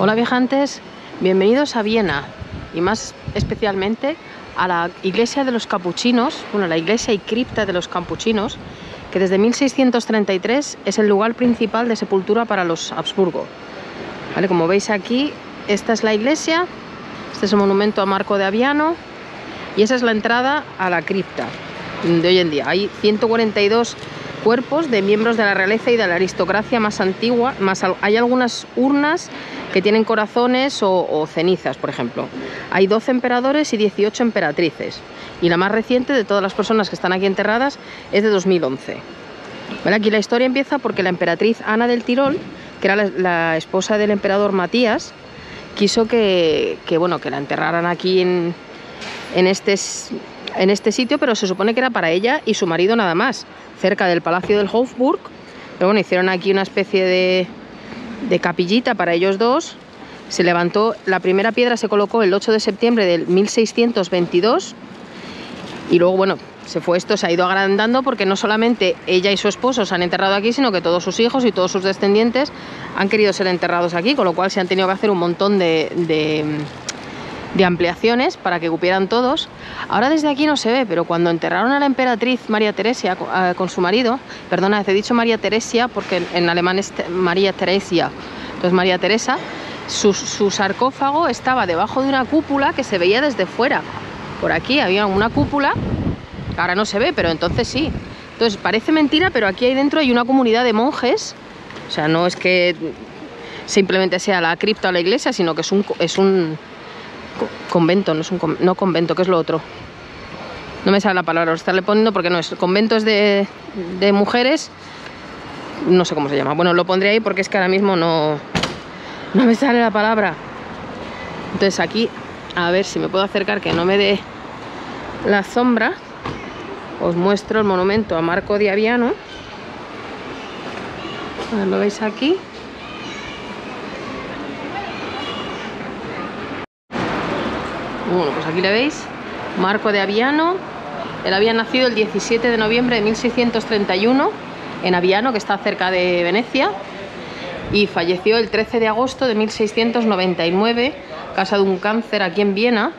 Hola viajantes, bienvenidos a Viena y más especialmente a la Iglesia de los Capuchinos, bueno, la iglesia y cripta de los Capuchinos, que desde 1633 es el lugar principal de sepultura para los Habsburgo. Vale, como veis aquí, esta es la iglesia, este es el monumento a Marco de Aviano y esa es la entrada a la cripta de hoy en día. Hay 142 cuerpos de miembros de la realeza y de la aristocracia más antigua, más hay algunas urnas que tienen corazones o cenizas, por ejemplo. Hay 12 emperadores y 18 emperatrices. Y la más reciente de todas las personas que están aquí enterradas es de 2011. Bueno, aquí la historia empieza porque la emperatriz Ana del Tirol, que era la esposa del emperador Matías, quiso que la enterraran aquí en este sitio, pero se supone que era para ella y su marido nada más, cerca del Palacio del Hofburg. Pero bueno, hicieron aquí una especie de capillita para ellos dos. Se levantó, la primera piedra se colocó el 8 de septiembre del 1622 y luego, bueno, se fue esto, se ha ido agrandando porque no solamente ella y su esposo se han enterrado aquí, sino que todos sus hijos y todos sus descendientes han querido ser enterrados aquí, con lo cual se han tenido que hacer un montón de ampliaciones para que cupieran todos. Ahora desde aquí no se ve, pero cuando enterraron a la emperatriz María Teresa con su marido, perdona, he dicho María Teresa porque en alemán es María Teresa, entonces María Teresa, su sarcófago estaba debajo de una cúpula que se veía desde fuera. Por aquí había una cúpula, ahora no se ve, pero entonces sí. Entonces parece mentira, pero aquí ahí dentro hay una comunidad de monjes, o sea, no es que simplemente sea la cripta o la iglesia, sino que es un convento, no convento, que es lo otro. No me sale la palabra, lo estarle poniendo porque no es. Convento es de mujeres, no sé cómo se llama. Bueno, lo pondré ahí porque es que ahora mismo no me sale la palabra. Entonces aquí, a ver si me puedo acercar, que no me dé la sombra. Os muestro el monumento a Marco de Aviano. A ver, lo veis aquí. Bueno, pues aquí le veis, Marco de Aviano. Él había nacido el 17 de noviembre de 1631 en Aviano, que está cerca de Venecia, y falleció el 13 de agosto de 1699, a causa de un cáncer aquí en Viena.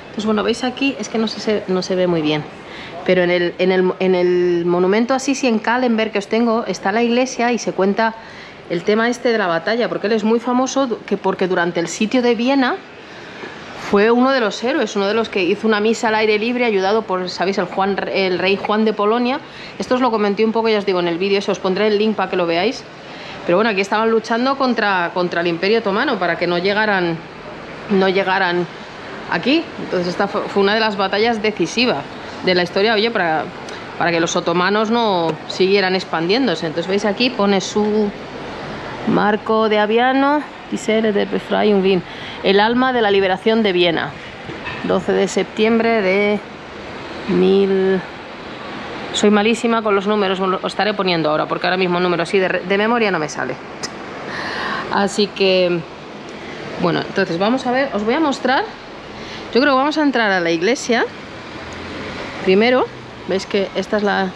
Entonces, bueno, veis aquí, es que no se ve muy bien, pero en el monumento así, sí, en Kallenberg, que os tengo, está la iglesia y se cuenta el tema este de la batalla, porque él es muy famoso porque durante el sitio de Viena fue uno de los héroes, uno de los que hizo una misa al aire libre ayudado por, sabéis, el rey Juan de Polonia. Esto os lo comenté un poco, ya os digo, en el vídeo, os pondré el link para que lo veáis. Pero bueno, aquí estaban luchando contra el Imperio Otomano para que no llegaran aquí. Entonces esta fue una de las batallas decisivas de la historia, oye, para que los otomanos no siguieran expandiéndose. Entonces veis aquí, pone su Marco de Aviano, el alma de la liberación de Viena, 12 de septiembre de mil... Soy malísima con los números, os estaré poniendo ahora, porque ahora mismo el número así de memoria no me sale. Así que, bueno, entonces vamos a ver, os voy a mostrar, yo creo que vamos a entrar a la iglesia. Primero, veis que esta es la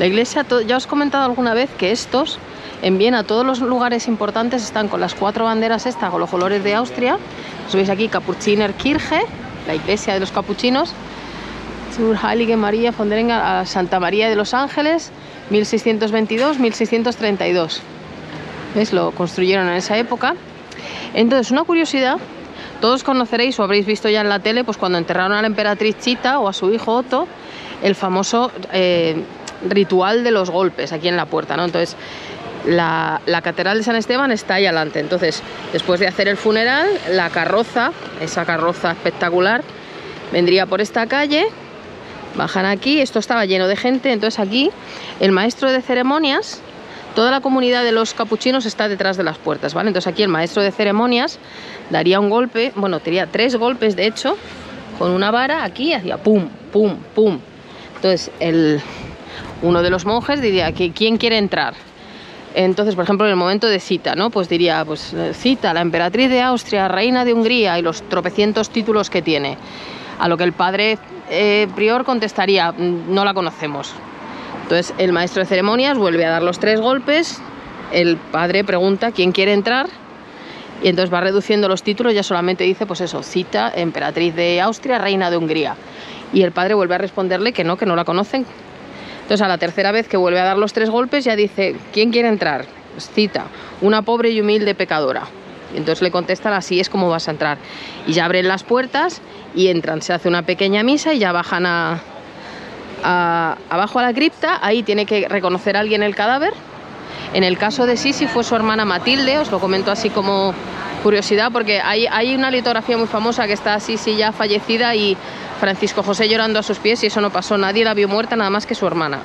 iglesia, ya os he comentado alguna vez que estos... En Viena todos los lugares importantes están con las cuatro banderas estas, con los colores de Austria. Os veis aquí Capuchiner Kirche, la iglesia de los capuchinos. Zur Heilige Maria von Drenge, a Santa María de los Ángeles, 1622-1632. ¿Veis? Lo construyeron en esa época. Entonces, una curiosidad, todos conoceréis o habréis visto ya en la tele, pues cuando enterraron a la emperatriz Chita o a su hijo Otto, el famoso ritual de los golpes aquí en la puerta, ¿no? Entonces... La catedral de San Esteban está ahí adelante. Entonces, después de hacer el funeral, la carroza, esa carroza espectacular, vendría por esta calle, bajan aquí, esto estaba lleno de gente. Entonces aquí el maestro de ceremonias, toda la comunidad de los capuchinos está detrás de las puertas, ¿vale? Entonces aquí el maestro de ceremonias daría un golpe, bueno, tenía tres golpes de hecho, con una vara aquí, hacía pum, pum, pum. Entonces uno de los monjes diría que ¿quién quiere entrar? Entonces, por ejemplo, en el momento de Zita, ¿no? Pues diría, pues Zita, la emperatriz de Austria, reina de Hungría, y los tropecientos títulos que tiene. A lo que el padre prior contestaría, no la conocemos. Entonces, el maestro de ceremonias vuelve a dar los tres golpes, el padre pregunta quién quiere entrar, y entonces va reduciendo los títulos, ya solamente dice, pues eso, cita, emperatriz de Austria, reina de Hungría, y el padre vuelve a responderle que no la conocen. Entonces a la tercera vez que vuelve a dar los tres golpes ya dice, ¿quién quiere entrar? Cita, una pobre y humilde pecadora. Entonces le contestan, así es como vas a entrar. Y ya abren las puertas y entran, se hace una pequeña misa y ya bajan abajo a la cripta. Ahí tiene que reconocer a alguien el cadáver. En el caso de Sisi fue su hermana Matilde, os lo comento así como curiosidad, porque hay una litografía muy famosa que está Sisi ya fallecida y Francisco José llorando a sus pies, y eso no pasó, nadie la vio muerta nada más que su hermana,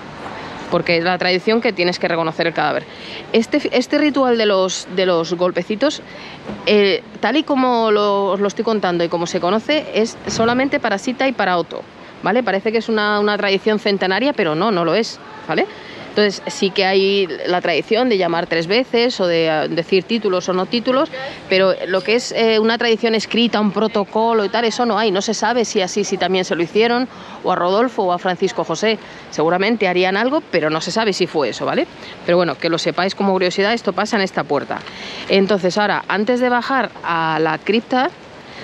porque es la tradición que tienes que reconocer el cadáver. Este ritual de los golpecitos, tal y como os lo estoy contando y como se conoce, es solamente para Sita y para Otto, ¿vale? Parece que es una tradición centenaria, pero no lo es, ¿vale? Entonces sí que hay la tradición de llamar tres veces o de decir títulos o no títulos, pero lo que es una tradición escrita, un protocolo y tal, eso no hay. No se sabe si así también se lo hicieron, o a Rodolfo o a Francisco José. Seguramente harían algo, pero no se sabe si fue eso, ¿vale? Pero bueno, que lo sepáis como curiosidad, esto pasa en esta puerta. Entonces ahora, antes de bajar a la cripta,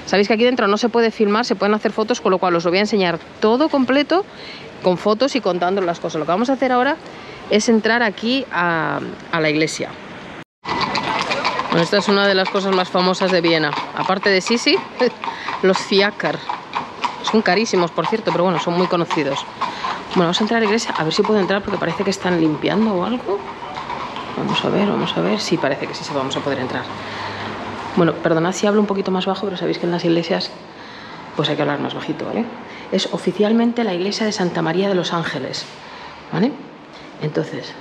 sabéis que aquí dentro no se puede filmar, se pueden hacer fotos, con lo cual os lo voy a enseñar todo completo, con fotos y contando las cosas. Lo que vamos a hacer ahora es entrar aquí a la iglesia. Bueno, esta es una de las cosas más famosas de Viena. Aparte de Sisi, los fiacres. Son carísimos, por cierto, pero bueno, son muy conocidos. Bueno, vamos a entrar a la iglesia, a ver si puedo entrar porque parece que están limpiando o algo. Vamos a ver, sí, parece que sí vamos a poder entrar. Bueno, perdonad si hablo un poquito más bajo, pero sabéis que en las iglesias pues hay que hablar más bajito, ¿vale? Es oficialmente la iglesia de Santa María de los Ángeles, ¿vale? Entonces,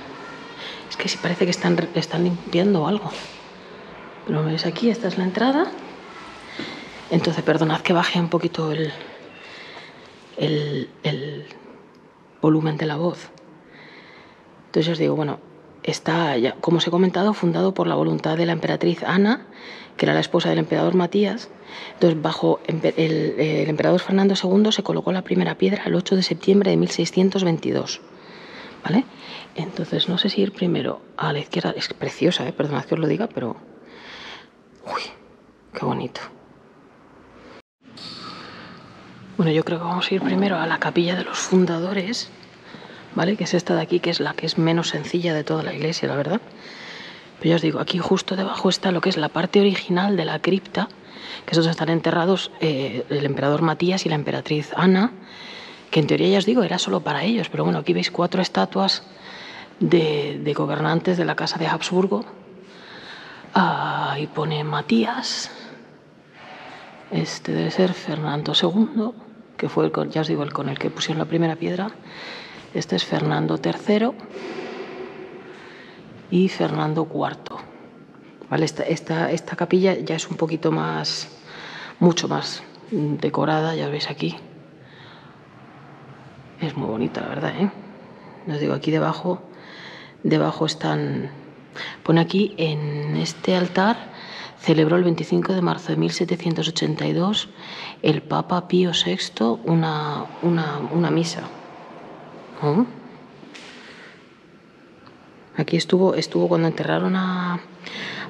es que sí parece que están limpiando algo. Pero me veis aquí, esta es la entrada. Entonces, perdonad que baje un poquito el volumen de la voz. Entonces os digo, bueno, está, ya, como os he comentado, fundado por la voluntad de la emperatriz Ana, que era la esposa del emperador Matías. Entonces, bajo el emperador Fernando II se colocó la primera piedra el 8 de septiembre de 1622. ¿Vale? Entonces, no sé si ir primero a la izquierda. Es preciosa, ¿eh? Perdonad que os lo diga, pero... Uy, qué bonito. Bueno, yo creo que vamos a ir primero a la capilla de los fundadores, ¿vale? Que es esta de aquí, que es la que es menos sencilla de toda la iglesia, la verdad. Pero ya os digo, aquí justo debajo está lo que es la parte original de la cripta, que es donde están enterrados el emperador Matías y la emperatriz Ana, que en teoría, ya os digo, era solo para ellos, pero bueno, aquí veis 4 estatuas de gobernantes de la casa de Habsburgo. Ahí pone Matías, este debe ser Fernando II, que fue, ya os digo, el con el que pusieron la primera piedra. Este es Fernando III y Fernando IV. Vale, esta capilla ya es un poquito más, mucho más decorada, ya os veis aquí. Es muy bonita, la verdad, ¿eh? Os digo, aquí debajo están... Pone aquí, en este altar, celebró el 25 de marzo de 1782 el Papa Pío VI una misa. ¿Oh? Aquí estuvo cuando enterraron a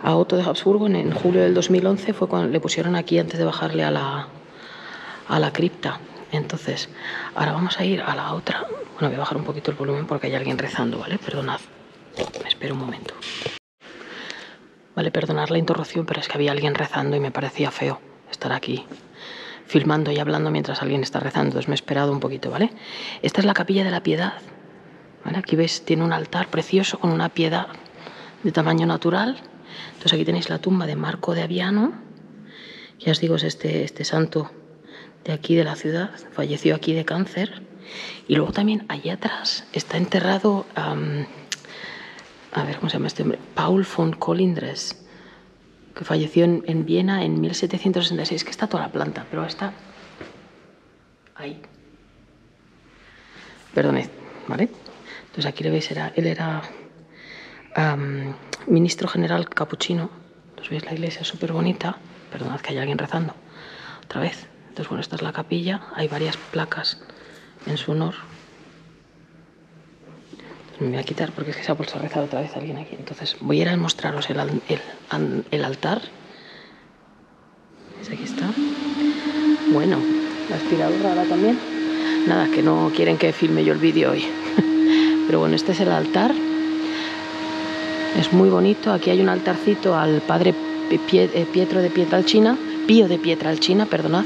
Otto de Habsburgo, en julio del 2011, fue cuando le pusieron aquí antes de bajarle a la cripta. Entonces, ahora vamos a ir a la otra. Bueno, voy a bajar un poquito el volumen porque hay alguien rezando, ¿vale? Perdonad. Me espero un momento. Vale, perdonad la interrupción, pero es que había alguien rezando y me parecía feo estar aquí filmando y hablando mientras alguien está rezando. Entonces me he esperado un poquito, ¿vale? Esta es la capilla de la Piedad, ¿vale? Aquí veis, tiene un altar precioso con una piedad de tamaño natural. Entonces aquí tenéis la tumba de Marco de Aviano. Ya os digo, es este santo de aquí de la ciudad, falleció aquí de cáncer. Y luego también allá atrás está enterrado, a ver, ¿cómo se llama este hombre? Paul von Colindres, que falleció en Viena en 1766, que está toda la planta, pero está ahí. Perdonad, ¿vale? Entonces aquí le veis, él era ministro general capuchino. Entonces veis la iglesia súper bonita. Perdonad que hay alguien rezando otra vez. Entonces, bueno, esta es la capilla, hay varias placas en su honor. Entonces, me voy a quitar porque es que se ha puesto a rezar otra vez alguien aquí. Entonces voy a ir a mostraros el altar bueno. La aspiradora ahora también. Nada, que no quieren que filme yo el vídeo hoy. Pero bueno, este es el altar. Es muy bonito. Aquí hay un altarcito al padre Pietro de Pietralcina, Pío de Pietralcina, perdonad.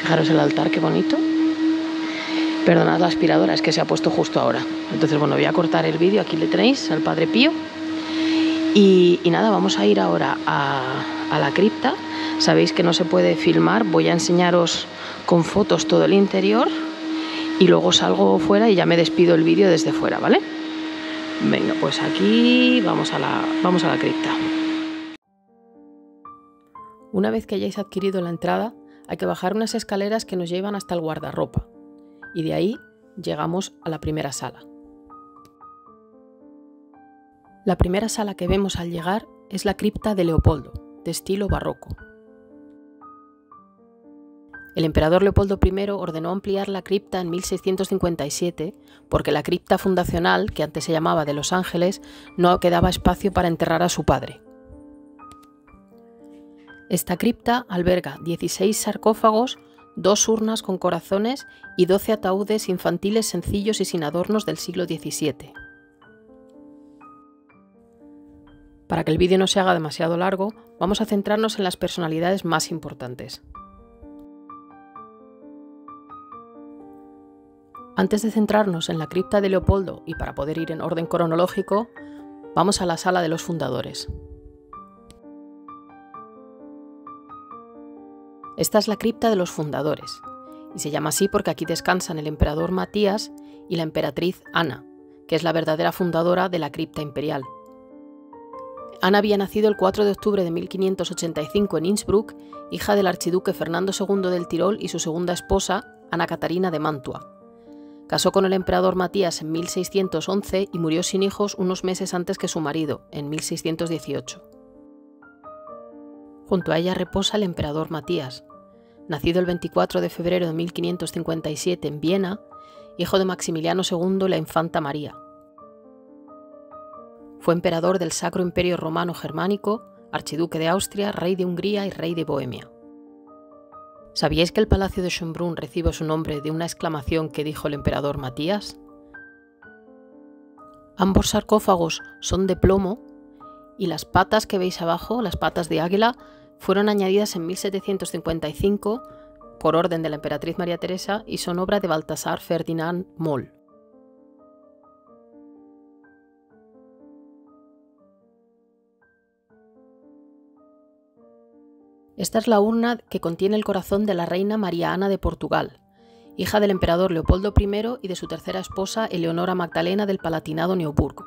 Fijaros el altar, qué bonito. Perdonad la aspiradora, es que se ha puesto justo ahora. Entonces, bueno, voy a cortar el vídeo. Aquí le tenéis al padre Pío. Y nada, vamos a ir ahora a la cripta. Sabéis que no se puede filmar. Voy a enseñaros con fotos todo el interior. Y luego salgo fuera y ya me despido el vídeo desde fuera, ¿vale? Venga, pues aquí vamos a la cripta. Una vez que hayáis adquirido la entrada, hay que bajar unas escaleras que nos llevan hasta el guardarropa. Y de ahí llegamos a la primera sala. La primera sala que vemos al llegar es la cripta de Leopoldo, de estilo barroco. El emperador Leopoldo I ordenó ampliar la cripta en 1657 porque la cripta fundacional, que antes se llamaba de Los Ángeles, no quedaba espacio para enterrar a su padre. Esta cripta alberga 16 sarcófagos, 2 urnas con corazones y 12 ataúdes infantiles sencillos y sin adornos del siglo XVII. Para que el vídeo no se haga demasiado largo, vamos a centrarnos en las personalidades más importantes. Antes de centrarnos en la cripta de Leopoldo y para poder ir en orden cronológico, vamos a la sala de los fundadores. Esta es la cripta de los fundadores, y se llama así porque aquí descansan el emperador Matías y la emperatriz Ana, que es la verdadera fundadora de la cripta imperial. Ana había nacido el 4 de octubre de 1585 en Innsbruck, hija del archiduque Fernando II del Tirol y su segunda esposa, Ana Catarina de Mantua. Casó con el emperador Matías en 1611 y murió sin hijos unos meses antes que su marido, en 1618. Junto a ella reposa el emperador Matías, nacido el 24 de febrero de 1557 en Viena, hijo de Maximiliano II y la infanta María. Fue emperador del Sacro Imperio Romano Germánico, archiduque de Austria, rey de Hungría y rey de Bohemia. ¿Sabíais que el Palacio de Schönbrunn recibe su nombre de una exclamación que dijo el emperador Matías? Ambos sarcófagos son de plomo y las patas que veis abajo, las patas de águila, fueron añadidas en 1755 por orden de la emperatriz María Teresa y son obra de Baltasar Ferdinand Moll. Esta es la urna que contiene el corazón de la reina María Ana de Portugal, hija del emperador Leopoldo I y de su tercera esposa Eleonora Magdalena del Palatinado Neuburgo.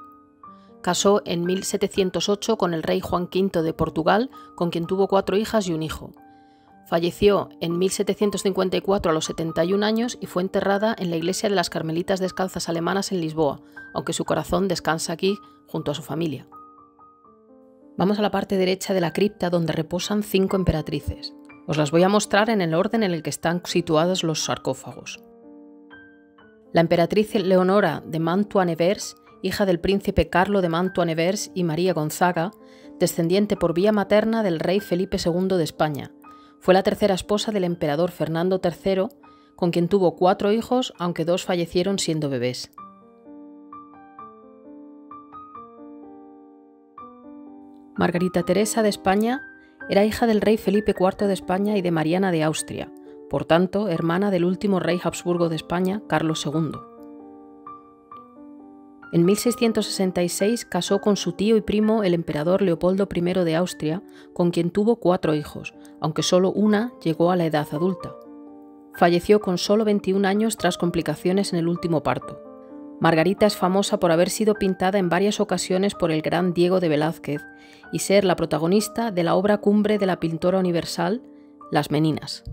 Casó en 1708 con el rey Juan V de Portugal, con quien tuvo 4 hijas y un hijo. Falleció en 1754 a los 71 años y fue enterrada en la iglesia de las Carmelitas Descalzas Alemanas en Lisboa, aunque su corazón descansa aquí junto a su familia. Vamos a la parte derecha de la cripta donde reposan 5 emperatrices. Os las voy a mostrar en el orden en el que están situados los sarcófagos. La emperatriz Leonora de Mantua-Nevers, hija del príncipe Carlo de Mantua-Nevers y María Gonzaga, descendiente por vía materna del rey Felipe II de España, fue la tercera esposa del emperador Fernando III, con quien tuvo 4 hijos, aunque 2 fallecieron siendo bebés. Margarita Teresa de España era hija del rey Felipe IV de España y de Mariana de Austria, por tanto, hermana del último rey Habsburgo de España, Carlos II. En 1666 casó con su tío y primo el emperador Leopoldo I de Austria, con quien tuvo 4 hijos, aunque solo una llegó a la edad adulta. Falleció con solo 21 años tras complicaciones en el último parto. Margarita es famosa por haber sido pintada en varias ocasiones por el gran Diego de Velázquez y ser la protagonista de la obra cumbre de la pintora universal, Las Meninas.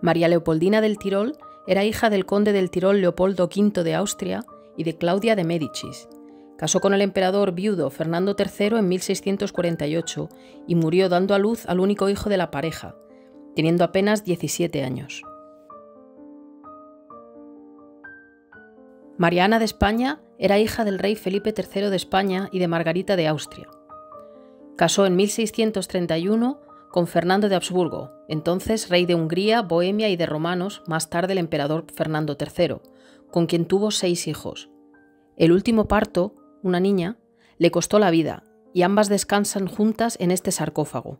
María Leopoldina del Tirol era hija del conde del Tirol Leopoldo V de Austria y de Claudia de Médicis. Casó con el emperador viudo Fernando III en 1648 y murió dando a luz al único hijo de la pareja, teniendo apenas 17 años. María Ana de España era hija del rey Felipe III de España y de Margarita de Austria. Casó en 1631 con Fernando de Habsburgo, entonces rey de Hungría, Bohemia y de romanos, más tarde el emperador Fernando III, con quien tuvo 6 hijos. El último parto, una niña, le costó la vida, y ambas descansan juntas en este sarcófago.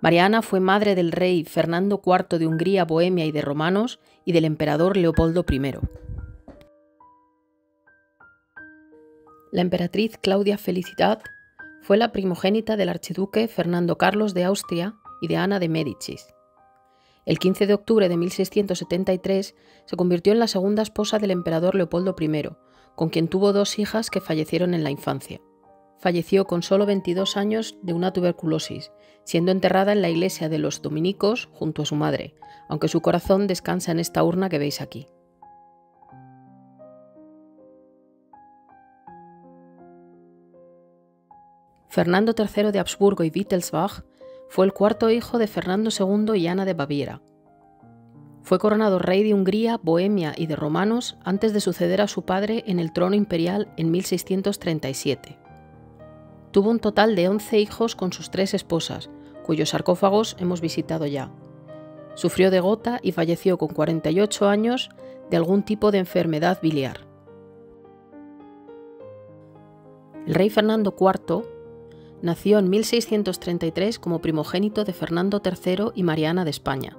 María Ana fue madre del rey Fernando IV de Hungría, Bohemia y de romanos y del emperador Leopoldo I. La emperatriz Claudia Felicidad fue la primogénita del archiduque Fernando Carlos de Austria y de Ana de Médicis. El 15 de octubre de 1673 se convirtió en la segunda esposa del emperador Leopoldo I, con quien tuvo 2 hijas que fallecieron en la infancia. Falleció con solo 22 años de una tuberculosis, siendo enterrada en la iglesia de los dominicos junto a su madre, aunque su corazón descansa en esta urna que veis aquí. Fernando III de Habsburgo y Wittelsbach fue el 4º hijo de Fernando II y Ana de Baviera. Fue coronado rey de Hungría, Bohemia y de romanos antes de suceder a su padre en el trono imperial en 1637. Tuvo un total de 11 hijos con sus 3 esposas, cuyos sarcófagos hemos visitado ya. Sufrió de gota y falleció con 48 años de algún tipo de enfermedad biliar. El rey Fernando IV nació en 1633 como primogénito de Fernando III y María Ana de España.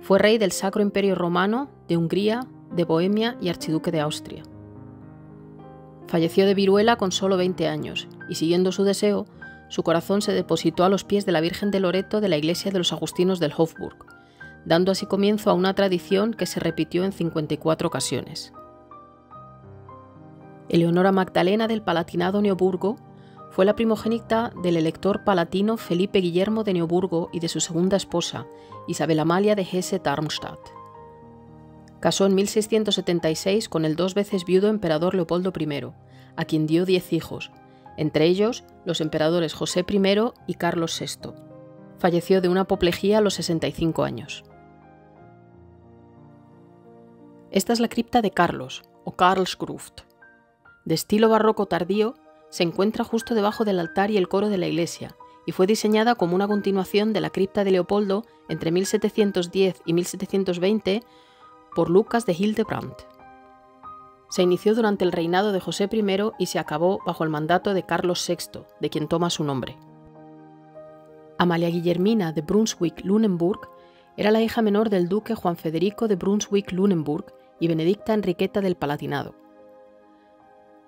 Fue rey del Sacro Imperio Romano, de Hungría, de Bohemia y archiduque de Austria. Falleció de viruela con solo 20 años, y siguiendo su deseo, su corazón se depositó a los pies de la Virgen de Loreto de la Iglesia de los Agustinos del Hofburg, dando así comienzo a una tradición que se repitió en 54 ocasiones. Eleonora Magdalena del Palatinado Neoburgo fue la primogénita del elector palatino Felipe Guillermo de Neoburgo y de su segunda esposa, Isabel Amalia de Hesse-Darmstadt. Casó en 1676 con el 2 veces viudo emperador Leopoldo I, a quien dio 10 hijos, entre ellos los emperadores José I y Carlos VI. Falleció de una apoplejía a los 65 años. Esta es la cripta de Carlos, o Karlsgruft. De estilo barroco tardío, se encuentra justo debajo del altar y el coro de la iglesia, y fue diseñada como una continuación de la cripta de Leopoldo entre 1710 y 1720, por Lucas de Hildebrandt. Se inició durante el reinado de José I y se acabó bajo el mandato de Carlos VI, de quien toma su nombre. Amalia Guillermina de Brunswick-Lunenburg era la hija menor del duque Juan Federico de Brunswick-Lunenburg y Benedicta Enriqueta del Palatinado.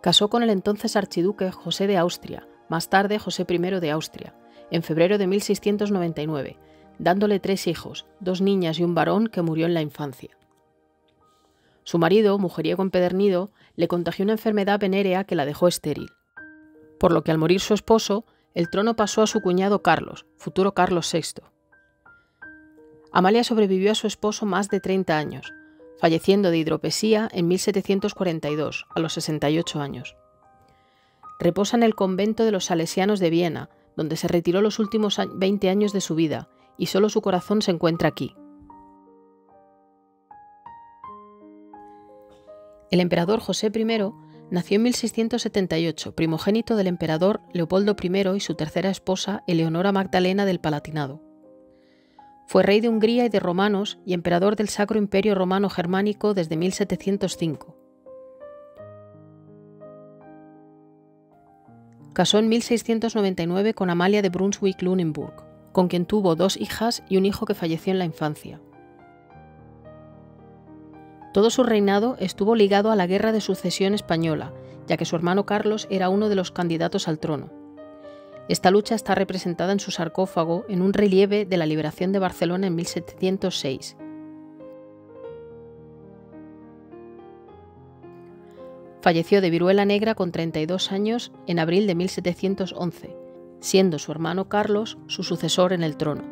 Casó con el entonces archiduque José de Austria, más tarde José I de Austria, en febrero de 1699, dándole 3 hijos, 2 niñas y un varón que murió en la infancia. Su marido, mujeriego empedernido, le contagió una enfermedad venérea que la dejó estéril, por lo que al morir su esposo, el trono pasó a su cuñado Carlos, futuro Carlos VI. Amalia sobrevivió a su esposo más de 30 años, falleciendo de hidropesía en 1742, a los 68 años. Reposa en el convento de los salesianos de Viena, donde se retiró los últimos 20 años de su vida, y solo su corazón se encuentra aquí. El emperador José I nació en 1678, primogénito del emperador Leopoldo I y su 3ª esposa, Eleonora Magdalena del Palatinado. Fue rey de Hungría y de romanos y emperador del Sacro Imperio Romano Germánico desde 1705. Casó en 1699 con Amalia de Brunswick-Lunenburg, con quien tuvo 2 hijas y un hijo que falleció en la infancia. Todo su reinado estuvo ligado a la Guerra de Sucesión Española, ya que su hermano Carlos era uno de los candidatos al trono. Esta lucha está representada en su sarcófago en un relieve de la liberación de Barcelona en 1706. Falleció de viruela negra con 32 años en abril de 1711, siendo su hermano Carlos su sucesor en el trono.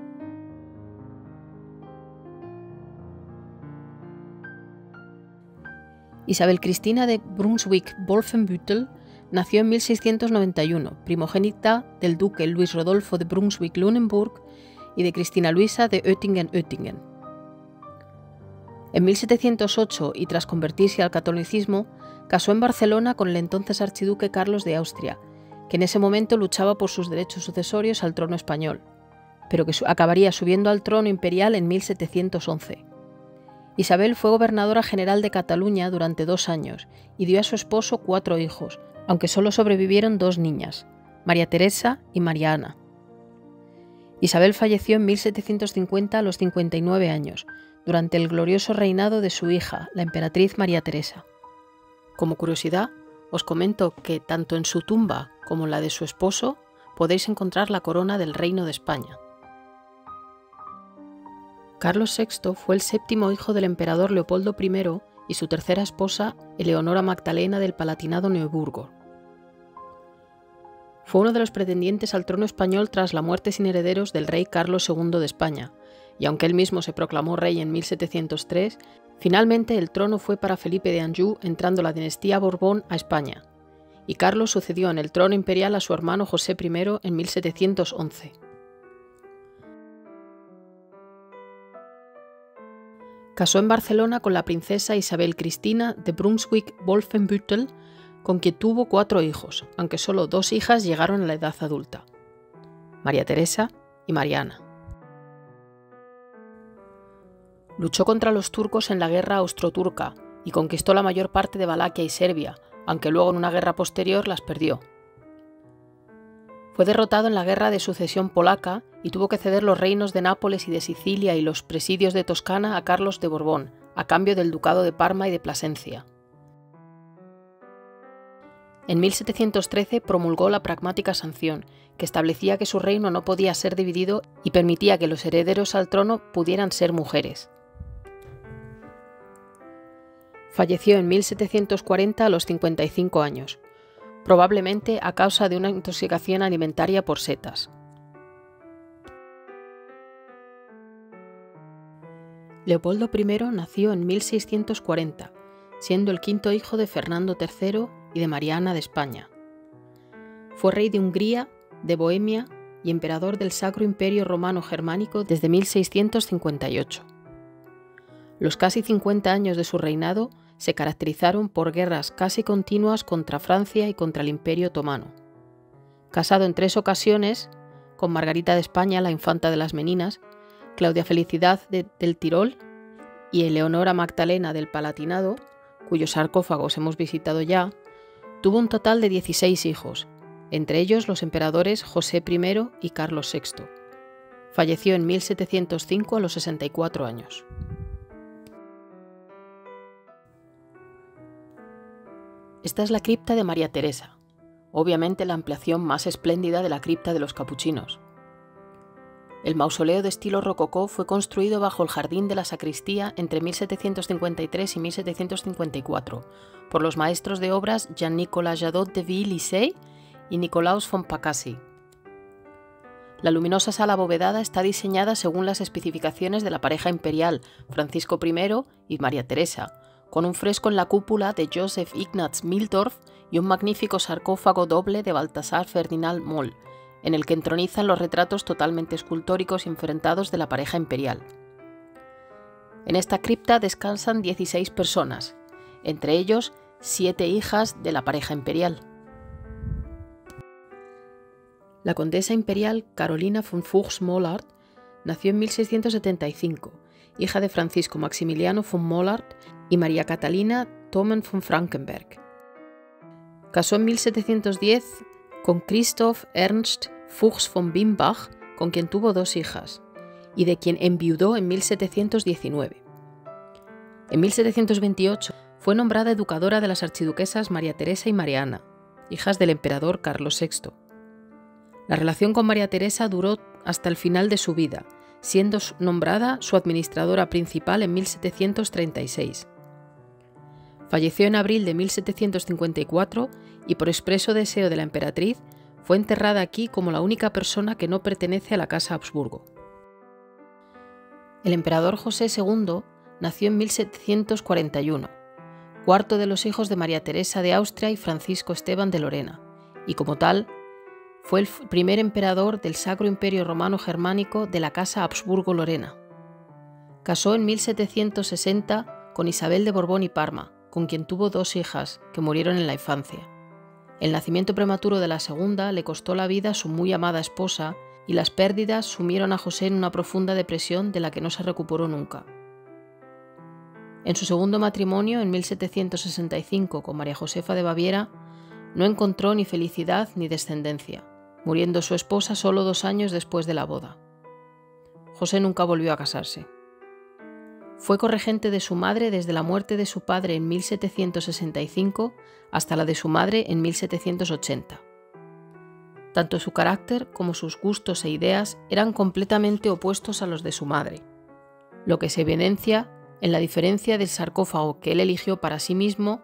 Isabel Cristina de Brunswick-Wolfenbüttel nació en 1691, primogénita del duque Luis Rodolfo de Brunswick-Lunenburg y de Cristina Luisa de Oettingen-Oettingen. En 1708, y tras convertirse al catolicismo, casó en Barcelona con el entonces archiduque Carlos de Austria, que en ese momento luchaba por sus derechos sucesorios al trono español, pero que acabaría subiendo al trono imperial en 1711. Isabel fue gobernadora general de Cataluña durante 2 años y dio a su esposo 4 hijos, aunque solo sobrevivieron 2 niñas, María Teresa y María Ana. Isabel falleció en 1750 a los 59 años, durante el glorioso reinado de su hija, la emperatriz María Teresa. Como curiosidad, os comento que tanto en su tumba como la de su esposo podéis encontrar la corona del Reino de España. Carlos VI fue el 7º hijo del emperador Leopoldo I y su tercera esposa, Eleonora Magdalena del Palatinado Neuburgo. Fue uno de los pretendientes al trono español tras la muerte sin herederos del rey Carlos II de España, y aunque él mismo se proclamó rey en 1703, finalmente el trono fue para Felipe de Anjou, entrando la dinastía Borbón a España, y Carlos sucedió en el trono imperial a su hermano José I en 1711. Casó en Barcelona con la princesa Isabel Cristina de Brunswick-Wolfenbüttel, con quien tuvo 4 hijos, aunque solo 2 hijas llegaron a la edad adulta, María Teresa y María Ana. Luchó contra los turcos en la guerra austroturca y conquistó la mayor parte de Valaquia y Serbia, aunque luego en una guerra posterior las perdió. Fue derrotado en la Guerra de Sucesión Polaca y tuvo que ceder los reinos de Nápoles y de Sicilia y los presidios de Toscana a Carlos de Borbón, a cambio del ducado de Parma y de Plasencia. En 1713 promulgó la pragmática sanción, que establecía que su reino no podía ser dividido y permitía que los herederos al trono pudieran ser mujeres. Falleció en 1740 a los 55 años, probablemente a causa de una intoxicación alimentaria por setas. Leopoldo I nació en 1640, siendo el 5º hijo de Fernando III y de María Ana de España. Fue rey de Hungría, de Bohemia y emperador del Sacro Imperio Romano Germánico desde 1658. Los casi 50 años de su reinado se caracterizaron por guerras casi continuas contra Francia y contra el Imperio Otomano. Casado en 3 ocasiones, con Margarita de España, la infanta de las Meninas, Claudia Felicidad del Tirol y Eleonora Magdalena del Palatinado, cuyos sarcófagos hemos visitado ya, tuvo un total de 16 hijos, entre ellos los emperadores José I y Carlos VI. Falleció en 1705 a los 64 años. Esta es la cripta de María Teresa, obviamente la ampliación más espléndida de la cripta de los capuchinos. El mausoleo de estilo rococó fue construido bajo el jardín de la sacristía entre 1753 y 1754 por los maestros de obras Jean-Nicolas Jadot de Villisey y Nicolaus von Pacassi. La luminosa sala abovedada está diseñada según las especificaciones de la pareja imperial Francisco I y María Teresa, con un fresco en la cúpula de Joseph Ignaz Milldorf y un magnífico sarcófago doble de Baltasar Ferdinand Moll, en el que entronizan los retratos totalmente escultóricos y enfrentados de la pareja imperial. En esta cripta descansan 16 personas, entre ellos 7 hijas de la pareja imperial. La condesa imperial Carolina von Fuchs-Mollard nació en 1675, hija de Francisco Maximiliano von Mollard y María Catalina Thomen von Frankenberg. Casó en 1710 con Christoph Ernst Fuchs von Bimbach, con quien tuvo 2 hijas, y de quien enviudó en 1719. En 1728 fue nombrada educadora de las archiduquesas María Teresa y María Ana, hijas del emperador Carlos VI. La relación con María Teresa duró hasta el final de su vida, siendo nombrada su administradora principal en 1736. Falleció en abril de 1754 y por expreso deseo de la emperatriz fue enterrada aquí como la única persona que no pertenece a la Casa Habsburgo. El emperador José II nació en 1741, 4º de los hijos de María Teresa de Austria y Francisco Esteban de Lorena, y como tal, fue el primer emperador del Sacro Imperio Romano Germánico de la Casa Habsburgo-Lorena. Casó en 1760 con Isabel de Borbón y Parma, con quien tuvo dos hijas, que murieron en la infancia. El nacimiento prematuro de la segunda le costó la vida a su muy amada esposa, y las pérdidas sumieron a José en una profunda depresión de la que no se recuperó nunca. En su segundo matrimonio, en 1765, con María Josefa de Baviera, no encontró ni felicidad ni descendencia, muriendo su esposa solo 2 años después de la boda. José nunca volvió a casarse. Fue corregente de su madre desde la muerte de su padre en 1765 hasta la de su madre en 1780. Tanto su carácter como sus gustos e ideas eran completamente opuestos a los de su madre, lo que se evidencia en la diferencia del sarcófago que él eligió para sí mismo,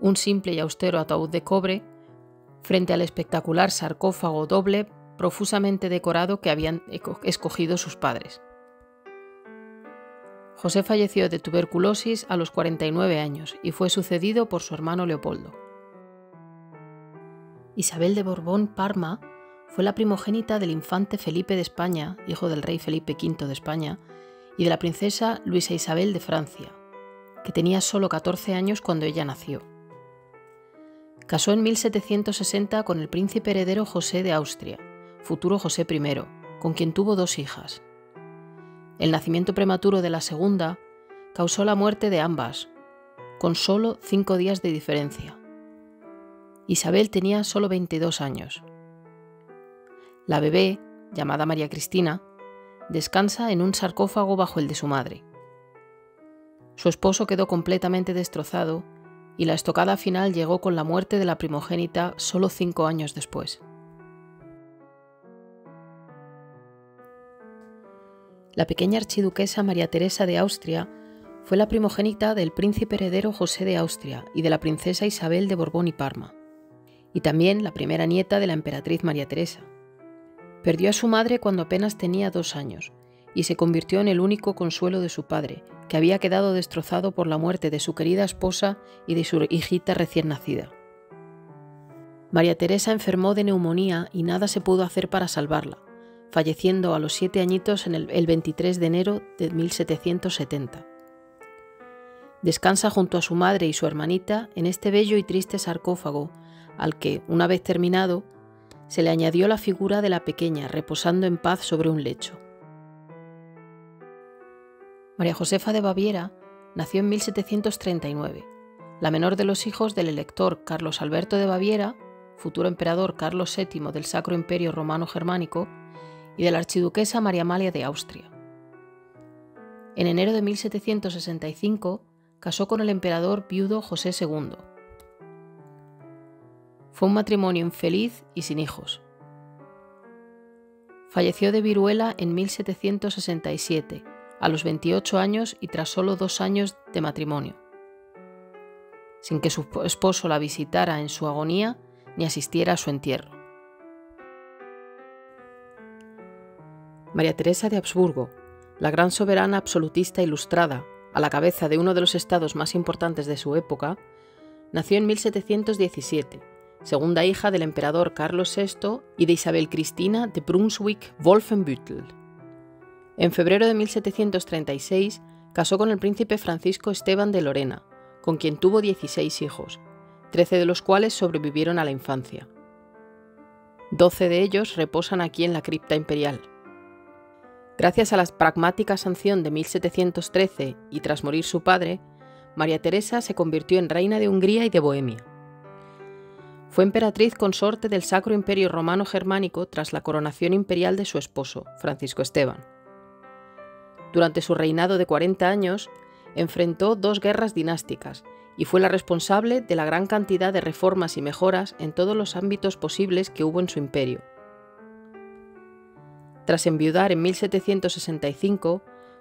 un simple y austero ataúd de cobre, frente al espectacular sarcófago doble profusamente decorado que habían escogido sus padres. José falleció de tuberculosis a los 49 años y fue sucedido por su hermano Leopoldo. Isabel de Borbón Parma fue la primogénita del infante Felipe de España, hijo del rey Felipe V de España, y de la princesa Luisa Isabel de Francia, que tenía solo 14 años cuando ella nació. Casó en 1760 con el príncipe heredero José de Austria, futuro José I, con quien tuvo 2 hijas. El nacimiento prematuro de la segunda causó la muerte de ambas, con solo 5 días de diferencia. Isabel tenía solo 22 años. La bebé, llamada María Cristina, descansa en un sarcófago bajo el de su madre. Su esposo quedó completamente destrozado y la estocada final llegó con la muerte de la primogénita solo 5 años después. La pequeña archiduquesa María Teresa de Austria fue la primogénita del príncipe heredero José de Austria y de la princesa Isabel de Borbón y Parma, y también la primera nieta de la emperatriz María Teresa. Perdió a su madre cuando apenas tenía 2 años y se convirtió en el único consuelo de su padre, que había quedado destrozado por la muerte de su querida esposa y de su hijita recién nacida. María Teresa enfermó de neumonía y nada se pudo hacer para salvarla, falleciendo a los 7 añitos en el 23 de enero de 1770. Descansa junto a su madre y su hermanita en este bello y triste sarcófago, al que, una vez terminado, se le añadió la figura de la pequeña reposando en paz sobre un lecho. María Josefa de Baviera nació en 1739, la menor de los hijos del elector Carlos Alberto de Baviera, futuro emperador Carlos VII del Sacro Imperio Romano Germánico, y de la archiduquesa María Amalia de Austria. En enero de 1765 casó con el emperador viudo José II. Fue un matrimonio infeliz y sin hijos. Falleció de viruela en 1767, a los 28 años y tras solo 2 años de matrimonio, sin que su esposo la visitara en su agonía ni asistiera a su entierro. María Teresa de Habsburgo, la gran soberana absolutista ilustrada, a la cabeza de uno de los estados más importantes de su época, nació en 1717, segunda hija del emperador Carlos VI y de Isabel Cristina de Brunswick-Wolfenbüttel. En febrero de 1736 casó con el príncipe Francisco Esteban de Lorena, con quien tuvo 16 hijos, 13 de los cuales sobrevivieron a la infancia. 12 de ellos reposan aquí en la cripta imperial. Gracias a la pragmática sanción de 1713 y tras morir su padre, María Teresa se convirtió en reina de Hungría y de Bohemia. Fue emperatriz consorte del Sacro Imperio Romano Germánico tras la coronación imperial de su esposo, Francisco Esteban. Durante su reinado de 40 años, enfrentó 2 guerras dinásticas y fue la responsable de la gran cantidad de reformas y mejoras en todos los ámbitos posibles que hubo en su imperio. Tras enviudar en 1765,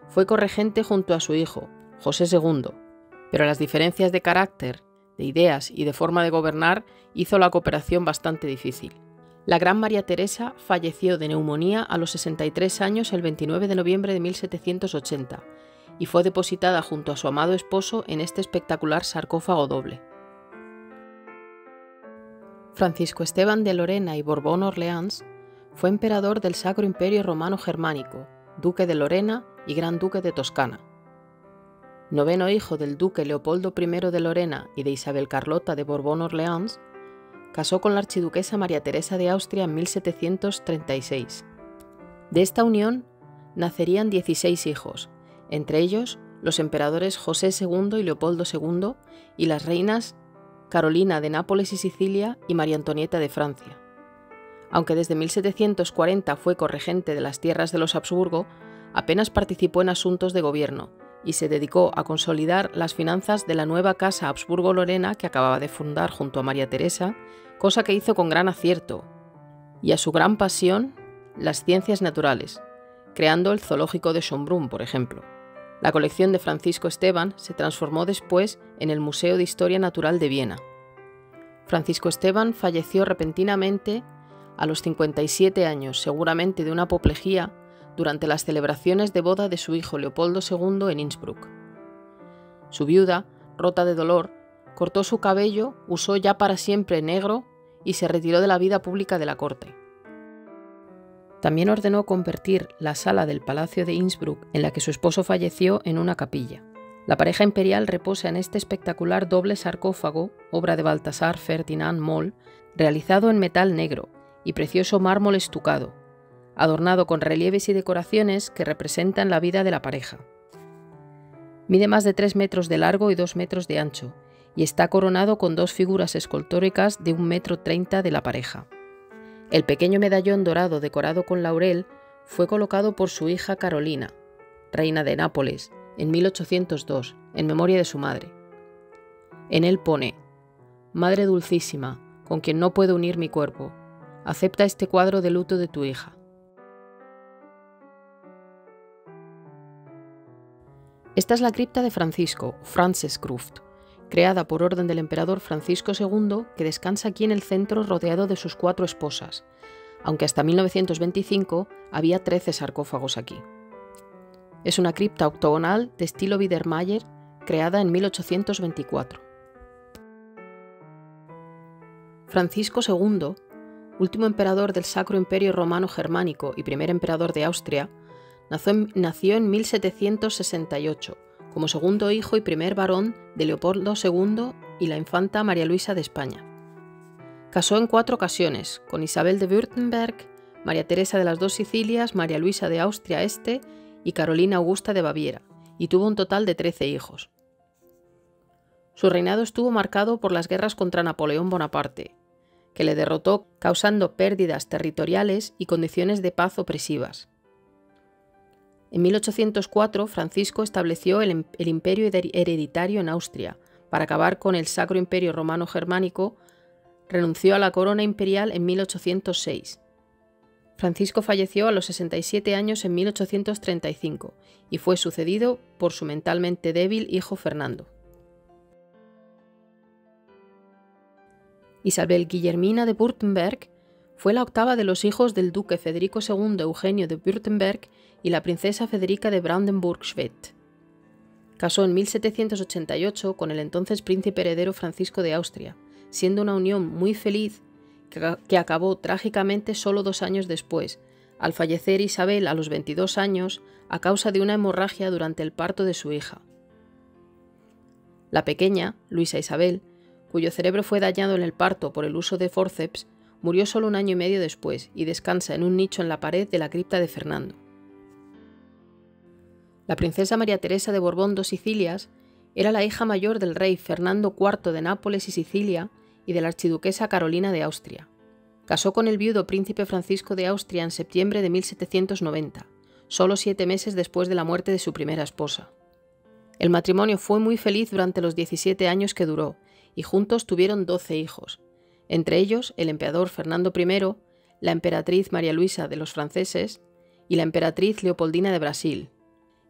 fue corregente junto a su hijo, José II, pero las diferencias de carácter, de ideas y de forma de gobernar hizo la cooperación bastante difícil. La gran María Teresa falleció de neumonía a los 63 años el 29 de noviembre de 1780 y fue depositada junto a su amado esposo en este espectacular sarcófago doble. Francisco Esteban de Lorena y Borbón Orleans fue emperador del Sacro Imperio Romano Germánico, duque de Lorena y gran duque de Toscana. noveno hijo del duque Leopoldo I de Lorena y de Isabel Carlota de Borbón-Orleans, casó con la archiduquesa María Teresa de Austria en 1736. De esta unión nacerían 16 hijos, entre ellos los emperadores José II y Leopoldo II y las reinas Carolina de Nápoles y Sicilia y María Antonieta de Francia. Aunque desde 1740 fue corregente de las tierras de los Habsburgo, apenas participó en asuntos de gobierno y se dedicó a consolidar las finanzas de la nueva casa Habsburgo-Lorena que acababa de fundar junto a María Teresa, cosa que hizo con gran acierto, y a su gran pasión, las ciencias naturales, creando el zoológico de Schönbrunn, por ejemplo. La colección de Francisco Esteban se transformó después en el Museo de Historia Natural de Viena. Francisco Esteban falleció repentinamente a los 57 años, seguramente de una apoplejía, durante las celebraciones de boda de su hijo Leopoldo II en Innsbruck. Su viuda, rota de dolor, cortó su cabello, usó ya para siempre negro y se retiró de la vida pública de la corte. También ordenó convertir la sala del Palacio de Innsbruck, en la que su esposo falleció, en una capilla. La pareja imperial reposa en este espectacular doble sarcófago, obra de Baltasar Ferdinand Moll, realizado en metal negro y precioso mármol estucado, adornado con relieves y decoraciones que representan la vida de la pareja. Mide más de 3 metros de largo y 2 metros de ancho, y está coronado con dos figuras escultóricas de 1,30 m de la pareja. El pequeño medallón dorado decorado con laurel fue colocado por su hija Carolina, reina de Nápoles, en 1802, en memoria de su madre. En él pone: «Madre dulcísima, con quien no puedo unir mi cuerpo, acepta este cuadro de luto de tu hija». Esta es la cripta de Francisco, Franziskruft, creada por orden del emperador Francisco II, que descansa aquí en el centro rodeado de sus 4 esposas, aunque hasta 1925 había 13 sarcófagos aquí. Es una cripta octogonal de estilo Biedermeier, creada en 1824. Francisco II, último emperador del Sacro Imperio Romano Germánico y primer emperador de Austria, nació en 1768, como segundo hijo y primer varón de Leopoldo II y la infanta María Luisa de España. Casó en 4 ocasiones, con Isabel de Württemberg, María Teresa de las Dos Sicilias, María Luisa de Austria Este y Carolina Augusta de Baviera, y tuvo un total de 13 hijos. Su reinado estuvo marcado por las guerras contra Napoleón Bonaparte, que le derrotó causando pérdidas territoriales y condiciones de paz opresivas. En 1804, Francisco estableció el imperio hereditario en Austria. Para acabar con el Sacro Imperio Romano Germánico, renunció a la corona imperial en 1806. Francisco falleció a los 67 años en 1835 y fue sucedido por su mentalmente débil hijo Fernando. Isabel Guillermina de Württemberg fue la octava de los hijos del duque Federico II Eugenio de Württemberg y la princesa Federica de Brandenburg-Schwedt. Casó en 1788 con el entonces príncipe heredero Francisco de Austria, siendo una unión muy feliz que acabó trágicamente solo 2 años después, al fallecer Isabel a los 22 años a causa de una hemorragia durante el parto de su hija. La pequeña, Luisa Isabel, cuyo cerebro fue dañado en el parto por el uso de forceps, murió solo 1 año y medio después y descansa en un nicho en la pared de la cripta de Fernando. La princesa María Teresa de Borbón dos Sicilias era la hija mayor del rey Fernando IV de Nápoles y Sicilia y de la archiduquesa Carolina de Austria. Casó con el viudo príncipe Francisco de Austria en septiembre de 1790, solo 7 meses después de la muerte de su primera esposa. El matrimonio fue muy feliz durante los 17 años que duró y juntos tuvieron 12 hijos. Entre ellos el emperador Fernando I, la emperatriz María Luisa de los franceses y la emperatriz Leopoldina de Brasil.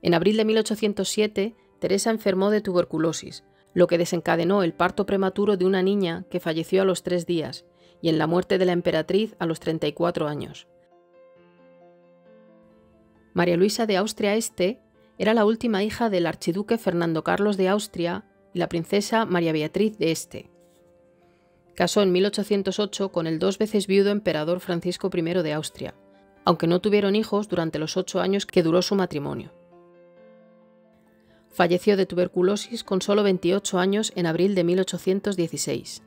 En abril de 1807, Teresa enfermó de tuberculosis, lo que desencadenó el parto prematuro de una niña que falleció a los 3 días y en la muerte de la emperatriz a los 34 años. María Luisa de Austria Este era la última hija del archiduque Fernando Carlos de Austria y la princesa María Beatriz de Este. Casó en 1808 con el 2 veces viudo emperador Francisco I de Austria, aunque no tuvieron hijos durante los 8 años que duró su matrimonio. Falleció de tuberculosis con solo 28 años en abril de 1816.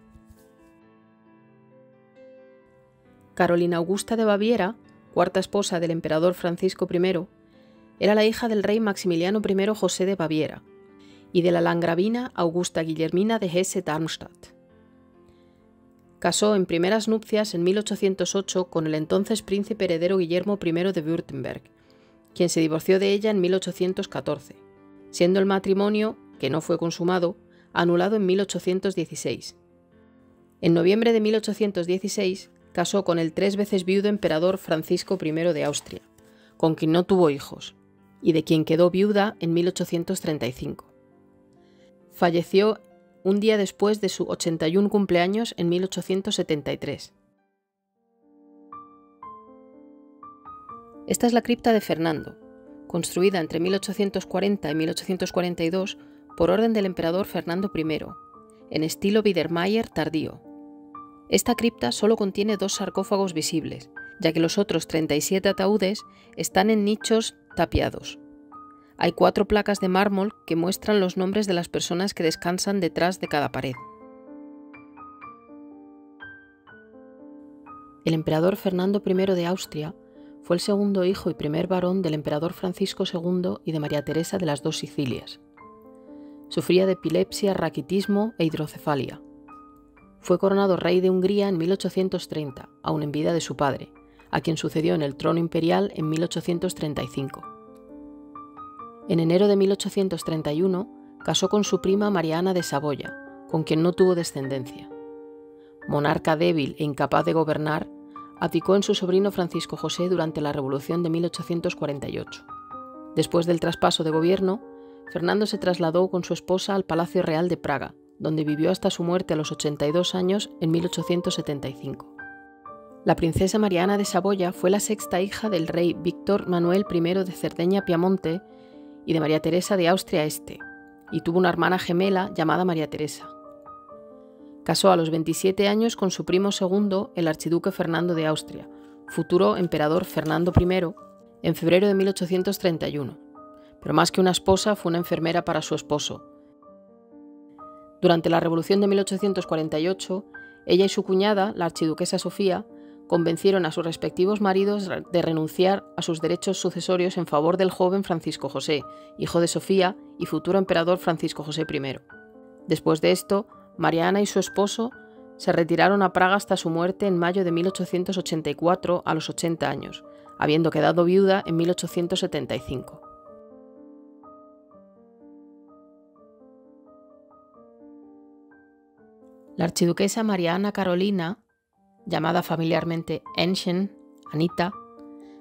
Carolina Augusta de Baviera, cuarta esposa del emperador Francisco I, era la hija del rey Maximiliano I José de Baviera y de la langravina Augusta Guillermina de Hesse-Darmstadt. Casó en primeras nupcias en 1808 con el entonces príncipe heredero Guillermo I de Württemberg, quien se divorció de ella en 1814, siendo el matrimonio, que no fue consumado, anulado en 1816. En noviembre de 1816 casó con el 3 veces viudo emperador Francisco I de Austria, con quien no tuvo hijos, y de quien quedó viuda en 1835. Falleció un día después de su 81 cumpleaños en 1873. Esta es la cripta de Fernando, construida entre 1840 y 1842 por orden del emperador Fernando I, en estilo Biedermeier tardío. Esta cripta solo contiene 2 sarcófagos visibles, ya que los otros 37 ataúdes están en nichos tapiados. Hay 4 placas de mármol que muestran los nombres de las personas que descansan detrás de cada pared. El emperador Fernando I de Austria fue el segundo hijo y primer varón del emperador Francisco II y de María Teresa de las 2 Sicilias. Sufría de epilepsia, raquitismo e hidrocefalia. Fue coronado rey de Hungría en 1830, aún en vida de su padre, a quien sucedió en el trono imperial en 1835. En enero de 1831 casó con su prima María Ana de Saboya, con quien no tuvo descendencia. Monarca débil e incapaz de gobernar, abdicó en su sobrino Francisco José durante la Revolución de 1848. Después del traspaso de gobierno, Fernando se trasladó con su esposa al Palacio Real de Praga, donde vivió hasta su muerte a los 82 años en 1875. La princesa María Ana de Saboya fue la 6ª hija del rey Víctor Manuel I de Cerdeña-Piamonte y de María Teresa de Austria Este, y tuvo una hermana gemela llamada María Teresa. Casó a los 27 años con su primo segundo, el archiduque Fernando de Austria, futuro emperador Fernando I, en febrero de 1831, pero más que una esposa fue una enfermera para su esposo. Durante la Revolución de 1848, ella y su cuñada, la archiduquesa Sofía, convencieron a sus respectivos maridos de renunciar a sus derechos sucesorios en favor del joven Francisco José, hijo de Sofía y futuro emperador Francisco José I. Después de esto, María Ana y su esposo se retiraron a Praga hasta su muerte en mayo de 1884 a los 80 años, habiendo quedado viuda en 1875. La archiduquesa María Ana Carolina, llamada familiarmente Ännchen, Anita,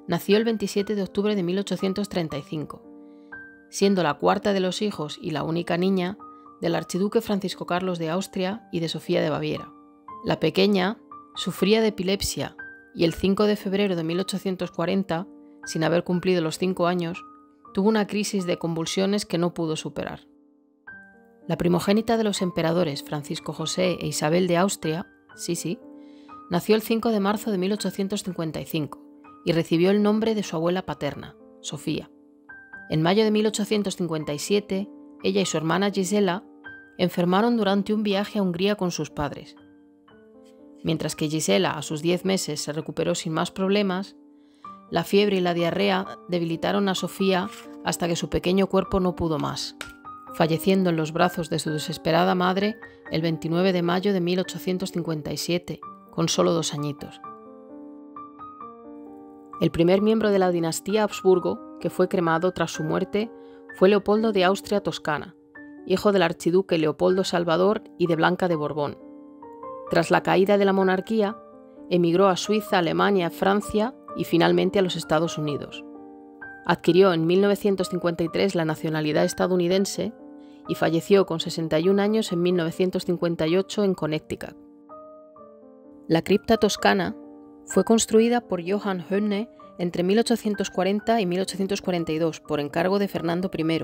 nació el 27 de octubre de 1835, siendo la 4ª de los hijos y la única niña del archiduque Francisco Carlos de Austria y de Sofía de Baviera. La pequeña sufría de epilepsia y el 5 de febrero de 1840, sin haber cumplido los 5 años, tuvo una crisis de convulsiones que no pudo superar. La primogénita de los emperadores Francisco José e Isabel de Austria, Sisi, nació el 5 de marzo de 1855 y recibió el nombre de su abuela paterna, Sofía. En mayo de 1857, ella y su hermana Gisela enfermaron durante un viaje a Hungría con sus padres. Mientras que Gisela, a sus 10 meses, se recuperó sin más problemas, la fiebre y la diarrea debilitaron a Sofía hasta que su pequeño cuerpo no pudo más, falleciendo en los brazos de su desesperada madre el 29 de mayo de 1857, con solo 2 añitos. El primer miembro de la dinastía Habsburgo que fue cremado tras su muerte fue Leopoldo de Austria Toscana, hijo del archiduque Leopoldo Salvador y de Blanca de Borbón. Tras la caída de la monarquía, emigró a Suiza, Alemania, Francia y finalmente a los Estados Unidos. Adquirió en 1953 la nacionalidad estadounidense y falleció con 61 años en 1958 en Connecticut. La cripta toscana fue construida por Johann Hoenne entre 1840 y 1842 por encargo de Fernando I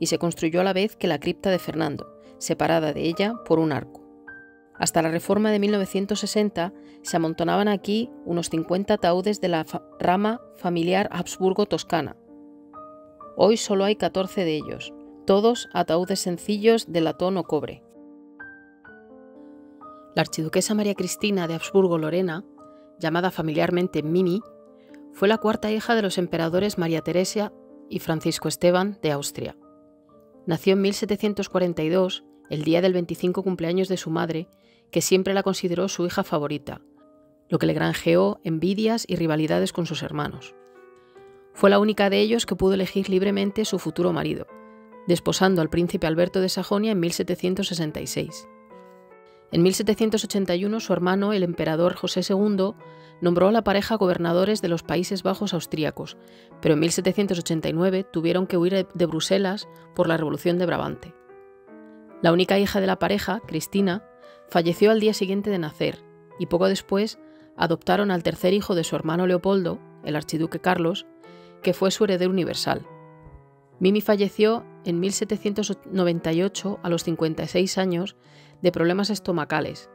y se construyó a la vez que la cripta de Fernando, separada de ella por un arco. Hasta la reforma de 1960 se amontonaban aquí unos 50 ataúdes de la rama familiar Habsburgo-Toscana. Hoy solo hay 14 de ellos, todos ataúdes sencillos de latón o cobre. La archiduquesa María Cristina de Habsburgo-Lorena, llamada familiarmente Mimi, fue la cuarta hija de los emperadores María Teresa y Francisco Esteban de Austria. Nació en 1742, el día del 25 cumpleaños de su madre, que siempre la consideró su hija favorita, lo que le granjeó envidias y rivalidades con sus hermanos. Fue la única de ellos que pudo elegir libremente su futuro marido, desposando al príncipe Alberto de Sajonia en 1766. En 1781, su hermano, el emperador José II, nombró a la pareja gobernadores de los Países Bajos austríacos, pero en 1789 tuvieron que huir de Bruselas por la Revolución de Brabante. La única hija de la pareja, Cristina, falleció al día siguiente de nacer, y poco después adoptaron al tercer hijo de su hermano Leopoldo, el archiduque Carlos, que fue su heredero universal. Mimi falleció en 1798 a los 56 años de problemas estomacales,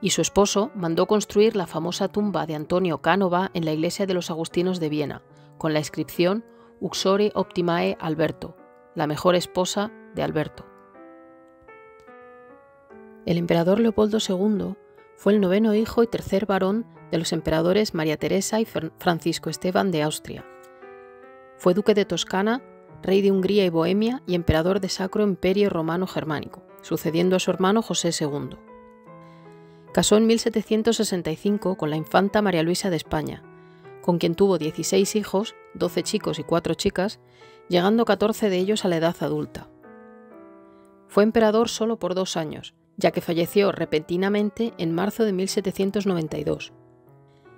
y su esposo mandó construir la famosa tumba de Antonio Cánova en la iglesia de los Agustinos de Viena, con la inscripción «Uxore optimae Alberto», la mejor esposa de Alberto. El emperador Leopoldo II fue el noveno hijo y tercer varón de los emperadores María Teresa y Francisco Esteban de Austria. Fue duque de Toscana, rey de Hungría y Bohemia y emperador de Sacro Imperio Romano Germánico, sucediendo a su hermano José II. Casó en 1765 con la infanta María Luisa de España, con quien tuvo 16 hijos, 12 chicos y 4 chicas, llegando 14 de ellos a la edad adulta. Fue emperador solo por 2 años, ya que falleció repentinamente en marzo de 1792.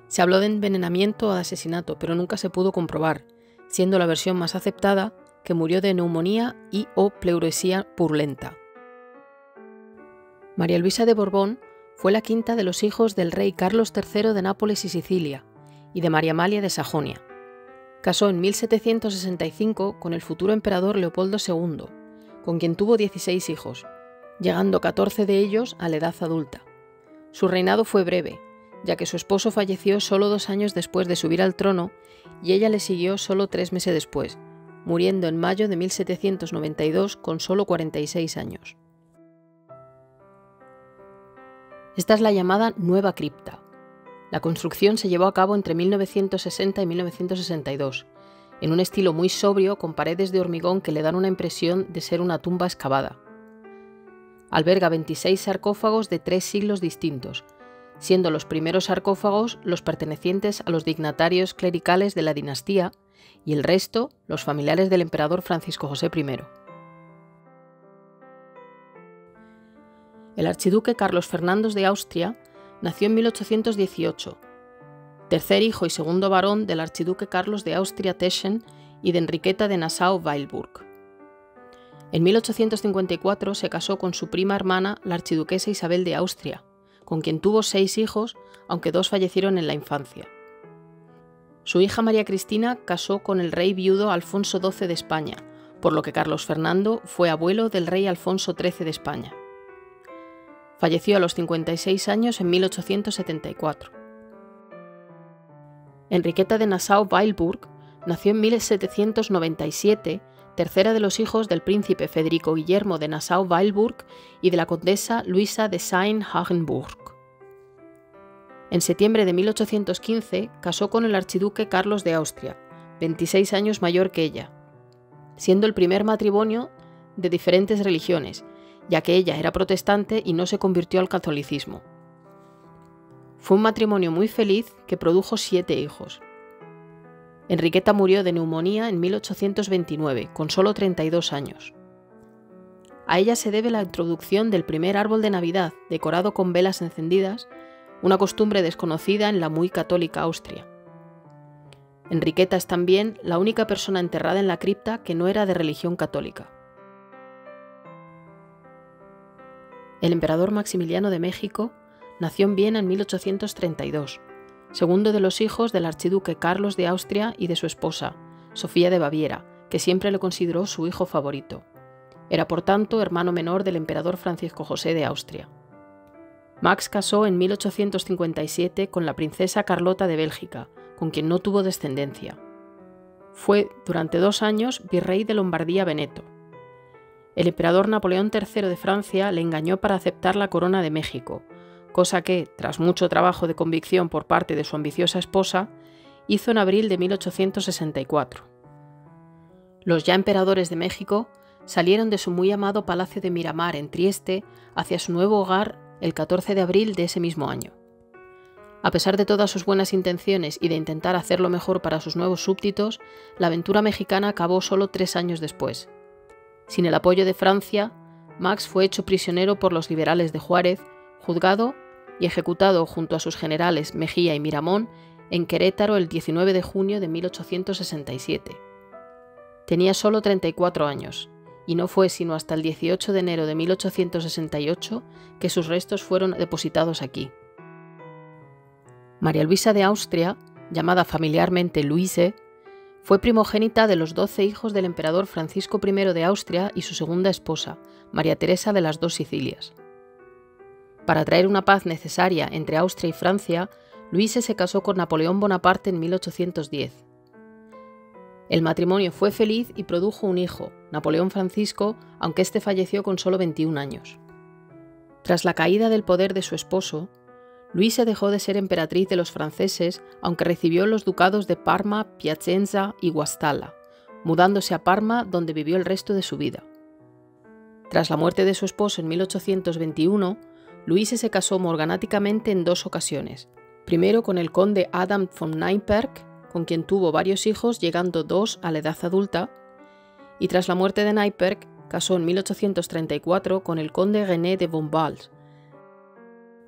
Se habló de envenenamiento o de asesinato, pero nunca se pudo comprobar, siendo la versión más aceptada que murió de neumonía y o pleuresía purulenta. María Luisa de Borbón fue la quinta de los hijos del rey Carlos III de Nápoles y Sicilia y de María Amalia de Sajonia. Casó en 1765 con el futuro emperador Leopoldo II, con quien tuvo 16 hijos, llegando 14 de ellos a la edad adulta. Su reinado fue breve, ya que su esposo falleció solo 2 años después de subir al trono y ella le siguió solo 3 meses después, muriendo en mayo de 1792 con solo 46 años. Esta es la llamada Nueva Cripta. La construcción se llevó a cabo entre 1960 y 1962, en un estilo muy sobrio con paredes de hormigón que le dan una impresión de ser una tumba excavada. Alberga 26 sarcófagos de 3 siglos distintos, siendo los primeros sarcófagos los pertenecientes a los dignatarios clericales de la dinastía y el resto los familiares del emperador Francisco José I. El archiduque Carlos Fernando de Austria nació en 1818, tercer hijo y segundo varón del archiduque Carlos de Austria-Teschen y de Enriqueta de Nassau-Weilburg. En 1854 se casó con su prima hermana, la archiduquesa Isabel de Austria, con quien tuvo 6 hijos, aunque 2 fallecieron en la infancia. Su hija María Cristina casó con el rey viudo Alfonso XII de España, por lo que Carlos Fernando fue abuelo del rey Alfonso XIII de España. Falleció a los 56 años en 1874. Enriqueta de Nassau-Weilburg nació en 1797, tercera de los hijos del príncipe Federico Guillermo de Nassau-Weilburg y de la condesa Luisa de Sayn-Hagenburg. En septiembre de 1815 casó con el archiduque Carlos de Austria, 26 años mayor que ella, siendo el primer matrimonio de diferentes religiones, ya que ella era protestante y no se convirtió al catolicismo. Fue un matrimonio muy feliz que produjo 7 hijos. Enriqueta murió de neumonía en 1829, con solo 32 años. A ella se debe la introducción del primer árbol de Navidad, decorado con velas encendidas, una costumbre desconocida en la muy católica Austria. Enriqueta es también la única persona enterrada en la cripta que no era de religión católica. El emperador Maximiliano de México nació en Viena en 1832, segundo de los hijos del archiduque Carlos de Austria y de su esposa, Sofía de Baviera, que siempre le consideró su hijo favorito. Era, por tanto, hermano menor del emperador Francisco José de Austria. Max casó en 1857 con la princesa Carlota de Bélgica, con quien no tuvo descendencia. Fue, durante 2 años, virrey de Lombardía-Veneto. El emperador Napoleón III de Francia le engañó para aceptar la corona de México, cosa que, tras mucho trabajo de convicción por parte de su ambiciosa esposa, hizo en abril de 1864. Los ya emperadores de México salieron de su muy amado Palacio de Miramar en Trieste hacia su nuevo hogar el 14 de abril de ese mismo año. A pesar de todas sus buenas intenciones y de intentar hacerlo mejor para sus nuevos súbditos, la aventura mexicana acabó solo 3 años después. Sin el apoyo de Francia, Max fue hecho prisionero por los liberales de Juárez, juzgado y ejecutado junto a sus generales Mejía y Miramón en Querétaro el 19 de junio de 1867. Tenía solo 34 años, y no fue sino hasta el 18 de enero de 1868 que sus restos fueron depositados aquí. María Luisa de Austria, llamada familiarmente Luise, fue primogénita de los 12 hijos del emperador Francisco I de Austria y su segunda esposa, María Teresa de las Dos Sicilias. Para traer una paz necesaria entre Austria y Francia, Luise se casó con Napoleón Bonaparte en 1810. El matrimonio fue feliz y produjo un hijo, Napoleón Francisco, aunque este falleció con solo 21 años. Tras la caída del poder de su esposo, Luisa dejó de ser emperatriz de los franceses, aunque recibió los ducados de Parma, Piacenza y Guastalla, mudándose a Parma, donde vivió el resto de su vida. Tras la muerte de su esposo en 1821, Luisa se casó morganáticamente en 2 ocasiones, primero con el conde Adam von Neipperg, con quien tuvo varios hijos, llegando 2 a la edad adulta, y tras la muerte de Neipperg, casó en 1834 con el conde René de Bombals.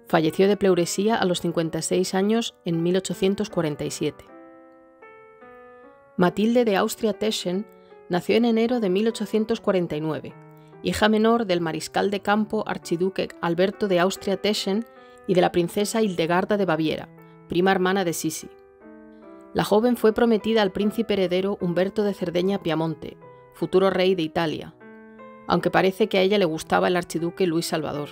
Falleció de pleuresía a los 56 años en 1847. Matilde de Austria-Teschen nació en enero de 1849, hija menor del mariscal de campo archiduque Alberto de Austria-Teschen y de la princesa Hildegarda de Baviera, prima hermana de Sisi. La joven fue prometida al príncipe heredero Humberto de Cerdeña-Piamonte, futuro rey de Italia, aunque parece que a ella le gustaba el archiduque Luis Salvador.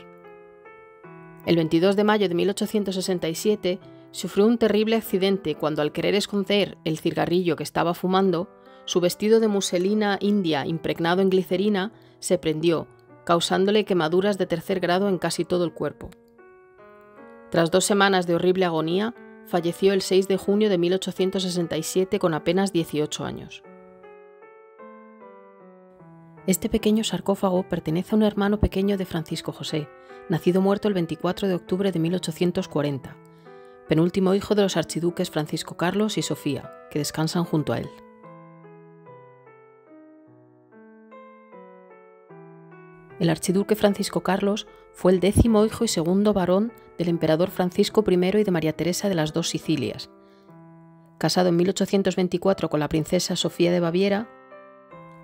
El 22 de mayo de 1867 sufrió un terrible accidente cuando, al querer esconder el cigarrillo que estaba fumando, su vestido de muselina india impregnado en glicerina se prendió, causándole quemaduras de 3er grado en casi todo el cuerpo. Tras 2 semanas de horrible agonía, falleció el 6 de junio de 1867 con apenas 18 años. Este pequeño sarcófago pertenece a un hermano pequeño de Francisco José, nacido muerto el 24 de octubre de 1840, penúltimo hijo de los archiduques Francisco Carlos y Sofía, que descansan junto a él. El archiduque Francisco Carlos fue el 10º hijo y segundo varón del emperador Francisco I y de María Teresa de las Dos Sicilias. Casado en 1824 con la princesa Sofía de Baviera,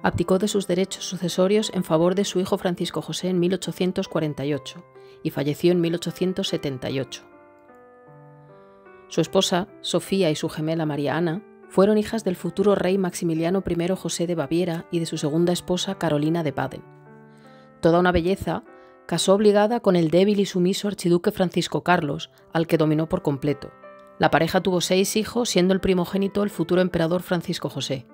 abdicó de sus derechos sucesorios en favor de su hijo Francisco José en 1848 y falleció en 1878. Su esposa, Sofía, y su gemela María Ana fueron hijas del futuro rey Maximiliano I José de Baviera y de su segunda esposa Carolina de Baden. Toda una belleza, casó obligada con el débil y sumiso archiduque Francisco Carlos, al que dominó por completo. La pareja tuvo 6 hijos, siendo el primogénito el futuro emperador Francisco José.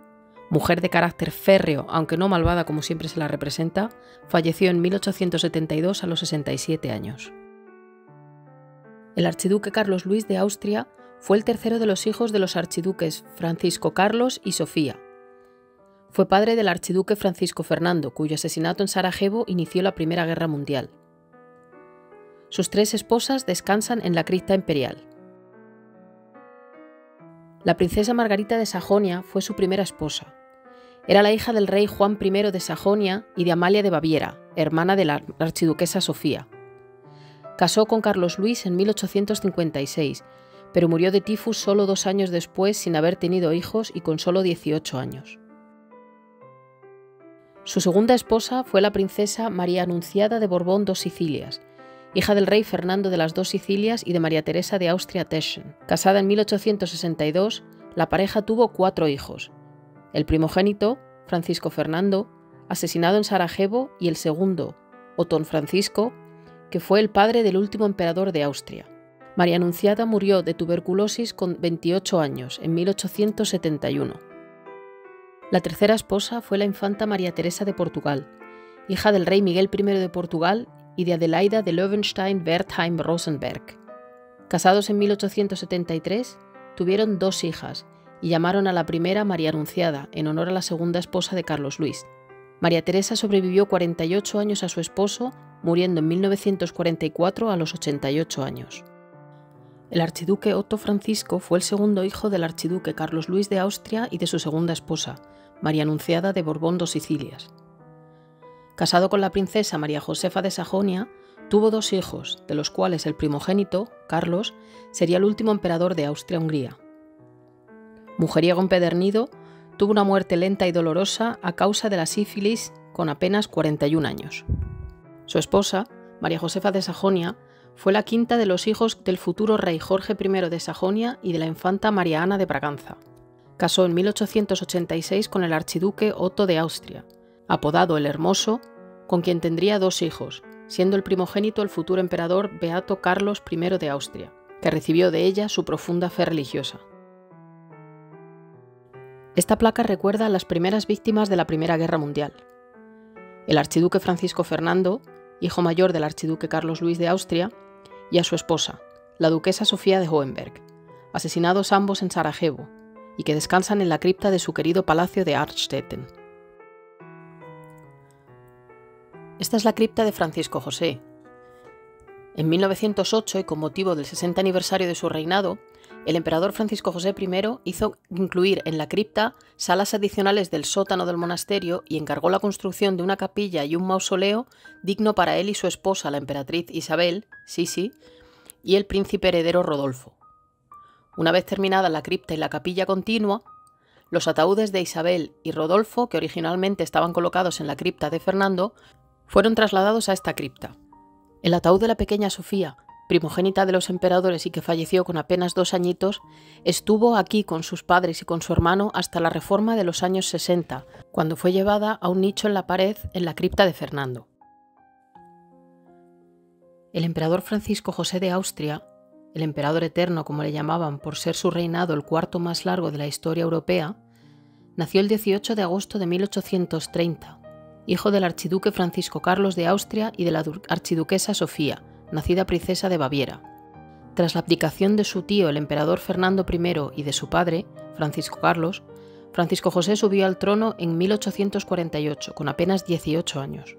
Mujer de carácter férreo, aunque no malvada como siempre se la representa, falleció en 1872 a los 67 años. El archiduque Carlos Luis de Austria fue el 3º de los hijos de los archiduques Francisco Carlos y Sofía. Fue padre del archiduque Francisco Fernando, cuyo asesinato en Sarajevo inició la Primera Guerra Mundial. Sus 3 esposas descansan en la cripta imperial. La princesa Margarita de Sajonia fue su primera esposa. Era la hija del rey Juan I de Sajonia y de Amalia de Baviera, hermana de la archiduquesa Sofía. Casó con Carlos Luis en 1856, pero murió de tifus solo 2 años después sin haber tenido hijos y con solo 18 años. Su segunda esposa fue la princesa María Anunciada de Borbón dos Sicilias, hija del rey Fernando de las Dos Sicilias y de María Teresa de Austria-Teschen. Casada en 1862, la pareja tuvo 4 hijos. El primogénito, Francisco Fernando, asesinado en Sarajevo, y el segundo, Otón Francisco, que fue el padre del último emperador de Austria. María Anunciada murió de tuberculosis con 28 años, en 1871. La tercera esposa fue la infanta María Teresa de Portugal, hija del rey Miguel I de Portugal y de Adelaida de Löwenstein-Wertheim-Rosenberg. Casados en 1873, tuvieron dos hijas y llamaron a la primera María Anunciada, en honor a la segunda esposa de Carlos Luis. María Teresa sobrevivió 48 años a su esposo, muriendo en 1944 a los 88 años. El archiduque Otto Francisco fue el segundo hijo del archiduque Carlos Luis de Austria y de su segunda esposa, María Anunciada de Borbón dos Sicilias. Casado con la princesa María Josefa de Sajonia, tuvo dos hijos, de los cuales el primogénito, Carlos, sería el último emperador de Austria-Hungría. Mujeriego empedernido, tuvo una muerte lenta y dolorosa a causa de la sífilis con apenas 41 años. Su esposa, María Josefa de Sajonia, fue la quinta de los hijos del futuro rey Jorge I de Sajonia y de la infanta María Ana de Braganza. Casó en 1886 con el archiduque Otto de Austria, apodado el Hermoso, con quien tendría dos hijos, siendo el primogénito el futuro emperador Beato Carlos I de Austria, que recibió de ella su profunda fe religiosa. Esta placa recuerda a las primeras víctimas de la Primera Guerra Mundial. El archiduque Francisco Fernando, hijo mayor del archiduque Carlos Luis de Austria, y a su esposa, la duquesa Sofía de Hohenberg, asesinados ambos en Sarajevo, y que descansan en la cripta de su querido palacio de Arnstetten. Esta es la cripta de Francisco José. En 1908, y con motivo del 60 aniversario de su reinado, el emperador Francisco José I hizo incluir en la cripta salas adicionales del sótano del monasterio y encargó la construcción de una capilla y un mausoleo digno para él y su esposa, la emperatriz Isabel, Sisi, y el príncipe heredero Rodolfo. Una vez terminada la cripta y la capilla continua, los ataúdes de Isabel y Rodolfo, que originalmente estaban colocados en la cripta de Fernando, fueron trasladados a esta cripta. El ataúd de la pequeña Sofía, primogénita de los emperadores y que falleció con apenas 2 añitos, estuvo aquí con sus padres y con su hermano hasta la reforma de los años 60, cuando fue llevada a un nicho en la pared en la cripta de Fernando. El emperador Francisco José de Austria, el emperador eterno como le llamaban por ser su reinado el cuarto más largo de la historia europea, nació el 18 de agosto de 1830, hijo del archiduque Francisco Carlos de Austria y de la archiduquesa Sofía, nacida princesa de Baviera. Tras la abdicación de su tío, el emperador Fernando I, y de su padre, Francisco Carlos, Francisco José subió al trono en 1848, con apenas 18 años.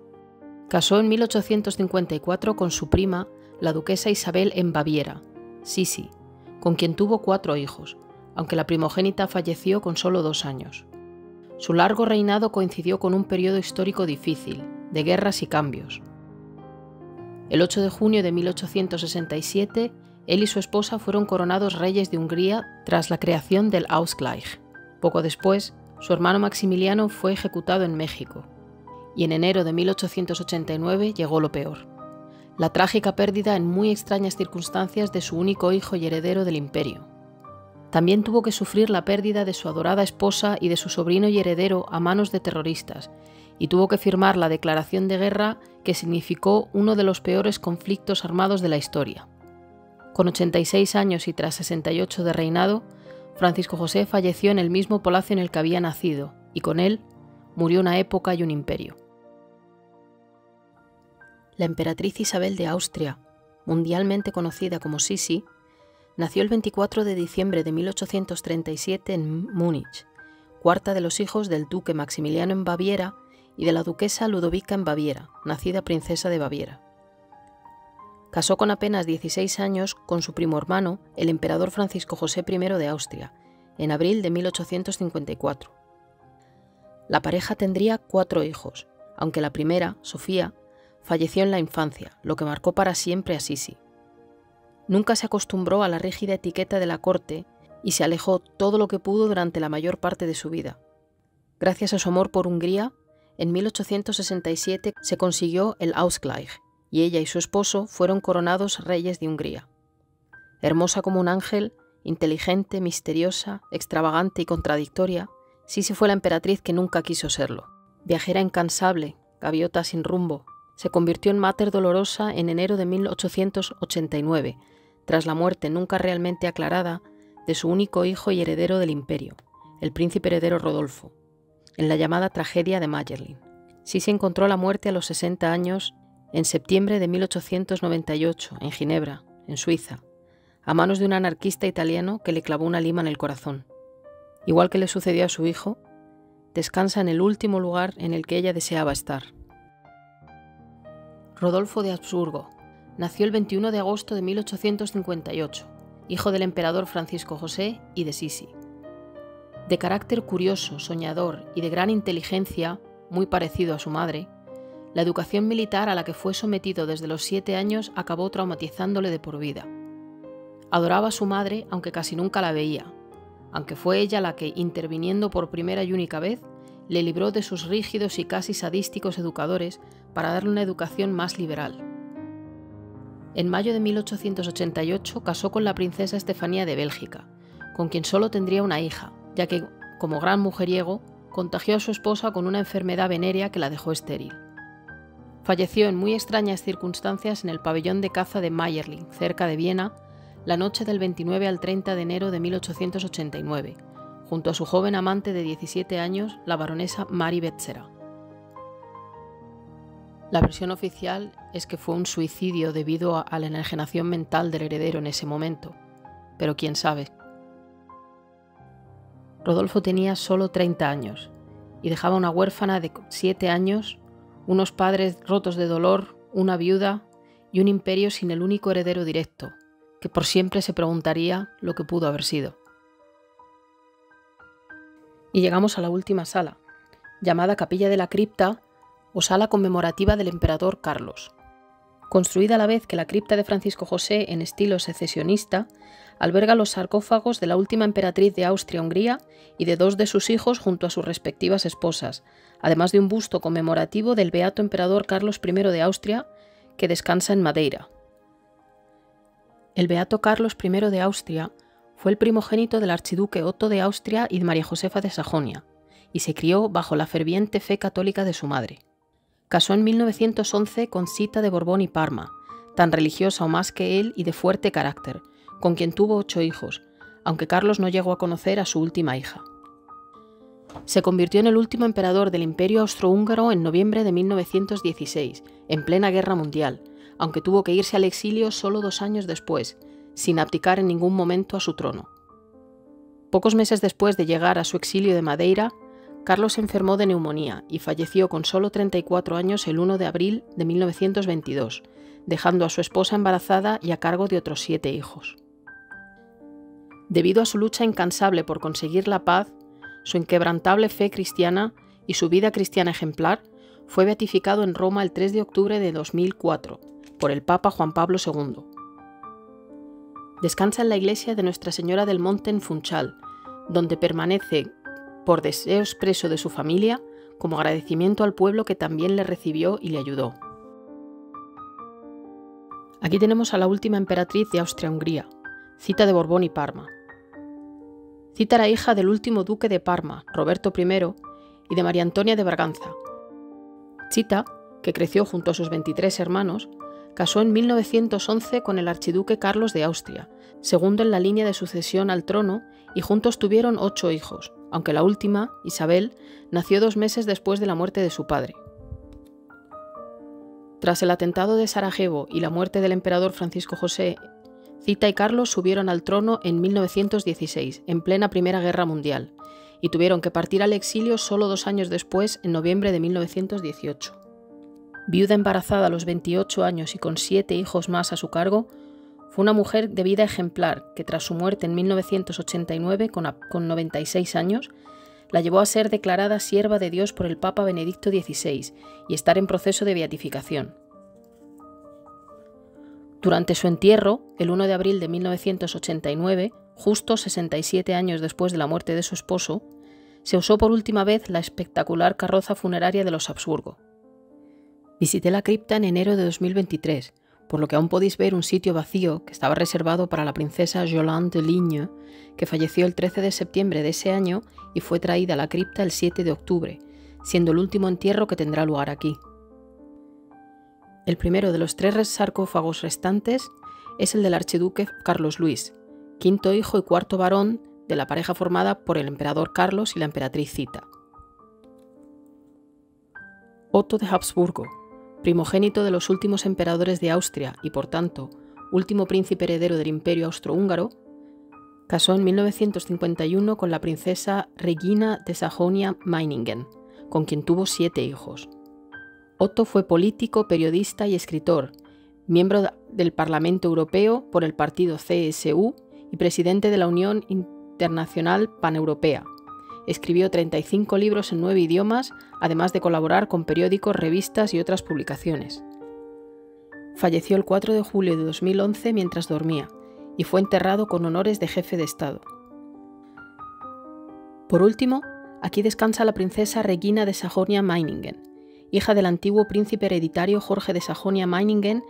Casó en 1854 con su prima, la duquesa Isabel en Baviera, Sisi, con quien tuvo 4 hijos, aunque la primogénita falleció con solo 2 años. Su largo reinado coincidió con un periodo histórico difícil, de guerras y cambios. El 8 de junio de 1867, él y su esposa fueron coronados reyes de Hungría tras la creación del Ausgleich. Poco después, su hermano Maximiliano fue ejecutado en México, y en enero de 1889 llegó lo peor: la trágica pérdida en muy extrañas circunstancias de su único hijo y heredero del imperio. También tuvo que sufrir la pérdida de su adorada esposa y de su sobrino y heredero a manos de terroristas, y tuvo que firmar la declaración de guerra que significó uno de los peores conflictos armados de la historia. Con 86 años y tras 68 de reinado, Francisco José falleció en el mismo palacio en el que había nacido, y con él murió una época y un imperio. La emperatriz Isabel de Austria, mundialmente conocida como Sisi, nació el 24 de diciembre de 1837 en Múnich, cuarta de los hijos del duque Maximiliano en Baviera y de la duquesa Ludovica en Baviera, nacida princesa de Baviera. Casó con apenas 16 años con su primo hermano, el emperador Francisco José I de Austria, en abril de 1854. La pareja tendría 4 hijos, aunque la primera, Sofía, falleció en la infancia, lo que marcó para siempre a Sisi. Nunca se acostumbró a la rígida etiqueta de la corte y se alejó todo lo que pudo durante la mayor parte de su vida. Gracias a su amor por Hungría, en 1867 se consiguió el Ausgleich y ella y su esposo fueron coronados reyes de Hungría. Hermosa como un ángel, inteligente, misteriosa, extravagante y contradictoria, Sisi fue la emperatriz que nunca quiso serlo. Viajera incansable, gaviota sin rumbo, se convirtió en máter dolorosa en enero de 1889, tras la muerte nunca realmente aclarada de su único hijo y heredero del imperio, el príncipe heredero Rodolfo, en la llamada tragedia de Mayerling. Sí se encontró la muerte a los 60 años en septiembre de 1898 en Ginebra, en Suiza, a manos de un anarquista italiano que le clavó una lima en el corazón. Igual que le sucedió a su hijo, descansa en el último lugar en el que ella deseaba estar. Rodolfo de Habsburgo nació el 21 de agosto de 1858, hijo del emperador Francisco José I de Sisi. De carácter curioso, soñador y de gran inteligencia, muy parecido a su madre, la educación militar a la que fue sometido desde los 7 años acabó traumatizándole de por vida. Adoraba a su madre, aunque casi nunca la veía, aunque fue ella la que, interviniendo por primera y única vez, le libró de sus rígidos y casi sadísticos educadores para darle una educación más liberal. En mayo de 1888 casó con la princesa Estefanía de Bélgica, con quien solo tendría una hija, ya que, como gran mujeriego, contagió a su esposa con una enfermedad venérea que la dejó estéril. Falleció en muy extrañas circunstancias en el pabellón de caza de Mayerling, cerca de Viena, la noche del 29 al 30 de enero de 1889, junto a su joven amante de 17 años, la baronesa Mary Betzera. La versión oficial es que fue un suicidio debido a la enajenación mental del heredero en ese momento, pero quién sabe. Rodolfo tenía solo 30 años y dejaba una huérfana de 7 años, unos padres rotos de dolor, una viuda y un imperio sin el único heredero directo, que por siempre se preguntaría lo que pudo haber sido. Y llegamos a la última sala, llamada Capilla de la Cripta o Sala Conmemorativa del Emperador Carlos. Construida a la vez que la cripta de Francisco José en estilo secesionista, alberga los sarcófagos de la última emperatriz de Austria-Hungría y de 2 de sus hijos junto a sus respectivas esposas, además de un busto conmemorativo del beato emperador Carlos I de Austria, que descansa en Madeira. El beato Carlos I de Austria fue el primogénito del archiduque Otto de Austria y de María Josefa de Sajonia, y se crió bajo la ferviente fe católica de su madre. Casó en 1911 con Sita de Borbón y Parma, tan religiosa o más que él y de fuerte carácter, con quien tuvo 8 hijos, aunque Carlos no llegó a conocer a su última hija. Se convirtió en el último emperador del Imperio Austrohúngaro en noviembre de 1916, en plena Guerra Mundial, aunque tuvo que irse al exilio solo 2 años después, sin abdicar en ningún momento a su trono. Pocos meses después de llegar a su exilio de Madeira, Carlos se enfermó de neumonía y falleció con solo 34 años el 1 de abril de 1922, dejando a su esposa embarazada y a cargo de otros 7 hijos. Debido a su lucha incansable por conseguir la paz, su inquebrantable fe cristiana y su vida cristiana ejemplar, fue beatificado en Roma el 3 de octubre de 2004 por el Papa Juan Pablo II. Descansa en la iglesia de Nuestra Señora del Monte en Funchal, donde permanece por deseo expreso de su familia, como agradecimiento al pueblo que también le recibió y le ayudó. Aquí tenemos a la última emperatriz de Austria-Hungría, Zita de Borbón y Parma. Zita era hija del último duque de Parma, Roberto I, y de María Antonia de Braganza. Zita, que creció junto a sus 23 hermanos, casó en 1911 con el archiduque Carlos de Austria, segundo en la línea de sucesión al trono, y juntos tuvieron 8 hijos, aunque la última, Isabel, nació 2 meses después de la muerte de su padre. Tras el atentado de Sarajevo y la muerte del emperador Francisco José, Zita y Carlos subieron al trono en 1916, en plena Primera Guerra Mundial, y tuvieron que partir al exilio solo 2 años después, en noviembre de 1918. Viuda embarazada a los 28 años y con 7 hijos más a su cargo, fue una mujer de vida ejemplar que tras su muerte en 1989, con 96 años, la llevó a ser declarada sierva de Dios por el Papa Benedicto XVI y estar en proceso de beatificación. Durante su entierro, el 1 de abril de 1989, justo 67 años después de la muerte de su esposo, se usó por última vez la espectacular carroza funeraria de los Habsburgo. Visité la cripta en enero de 2023, por lo que aún podéis ver un sitio vacío que estaba reservado para la princesa Yolande de Ligne, que falleció el 13 de septiembre de ese año y fue traída a la cripta el 7 de octubre, siendo el último entierro que tendrá lugar aquí. El primero de los 3 sarcófagos restantes es el del archiduque Carlos Luis, quinto hijo y cuarto varón de la pareja formada por el emperador Carlos y la emperatriz Zita. Otto de Habsburgo, primogénito de los últimos emperadores de Austria y, por tanto, último príncipe heredero del Imperio Austrohúngaro, casó en 1951 con la princesa Regina de Sajonia-Meiningen, con quien tuvo 7 hijos. Otto fue político, periodista y escritor, miembro del Parlamento Europeo por el partido CSU y presidente de la Unión Internacional Paneuropea. Escribió 35 libros en 9 idiomas, además de colaborar con periódicos, revistas y otras publicaciones. Falleció el 4 de julio de 2011 mientras dormía y fue enterrado con honores de jefe de Estado. Por último, aquí descansa la princesa Regina de Sajonia-Meiningen, hija del antiguo príncipe hereditario Jorge de Sajonia-Meiningen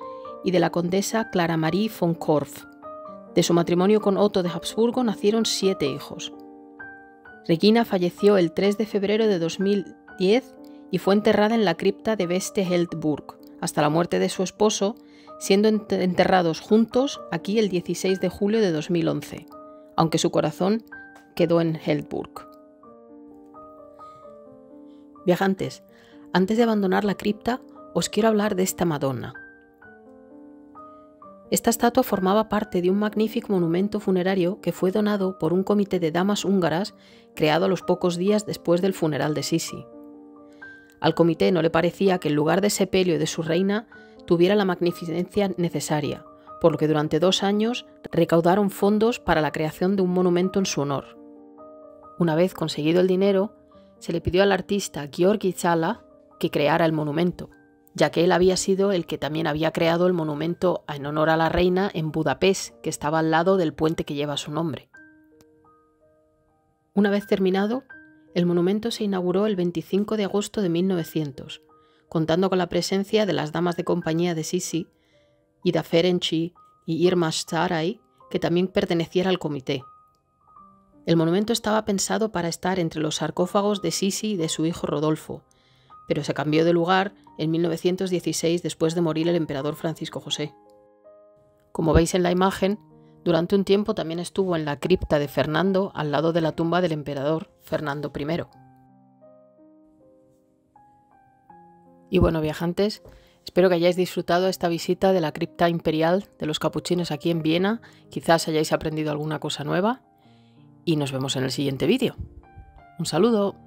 y de la condesa Clara Marie von Korff. De su matrimonio con Otto de Habsburgo nacieron 7 hijos. Regina falleció el 3 de febrero de 2010 y fue enterrada en la cripta de Beste Heldburg, hasta la muerte de su esposo, siendo enterrados juntos aquí el 16 de julio de 2011, aunque su corazón quedó en Heldburg. Viajantes, antes de abandonar la cripta, os quiero hablar de esta Madonna. Esta estatua formaba parte de un magnífico monumento funerario que fue donado por un comité de damas húngaras creado a los pocos días después del funeral de Sisi. Al comité no le parecía que el lugar de sepelio de su reina tuviera la magnificencia necesaria, por lo que durante 2 años recaudaron fondos para la creación de un monumento en su honor. Una vez conseguido el dinero, se le pidió al artista Giorgi Zala que creara el monumento, ya que él había sido el que también había creado el monumento en honor a la reina en Budapest, que estaba al lado del puente que lleva su nombre. Una vez terminado, el monumento se inauguró el 25 de agosto de 1900, contando con la presencia de las damas de compañía de Sisi, Ida Ferenczi y Irma Saray, que también pertenecían al comité. El monumento estaba pensado para estar entre los sarcófagos de Sisi y de su hijo Rodolfo, pero se cambió de lugar en 1916 después de morir el emperador Francisco José. Como veis en la imagen, durante un tiempo también estuvo en la cripta de Fernando al lado de la tumba del emperador Fernando I. Y bueno, viajantes, espero que hayáis disfrutado esta visita de la cripta imperial de los capuchinos aquí en Viena, quizás hayáis aprendido alguna cosa nueva y nos vemos en el siguiente vídeo. ¡Un saludo!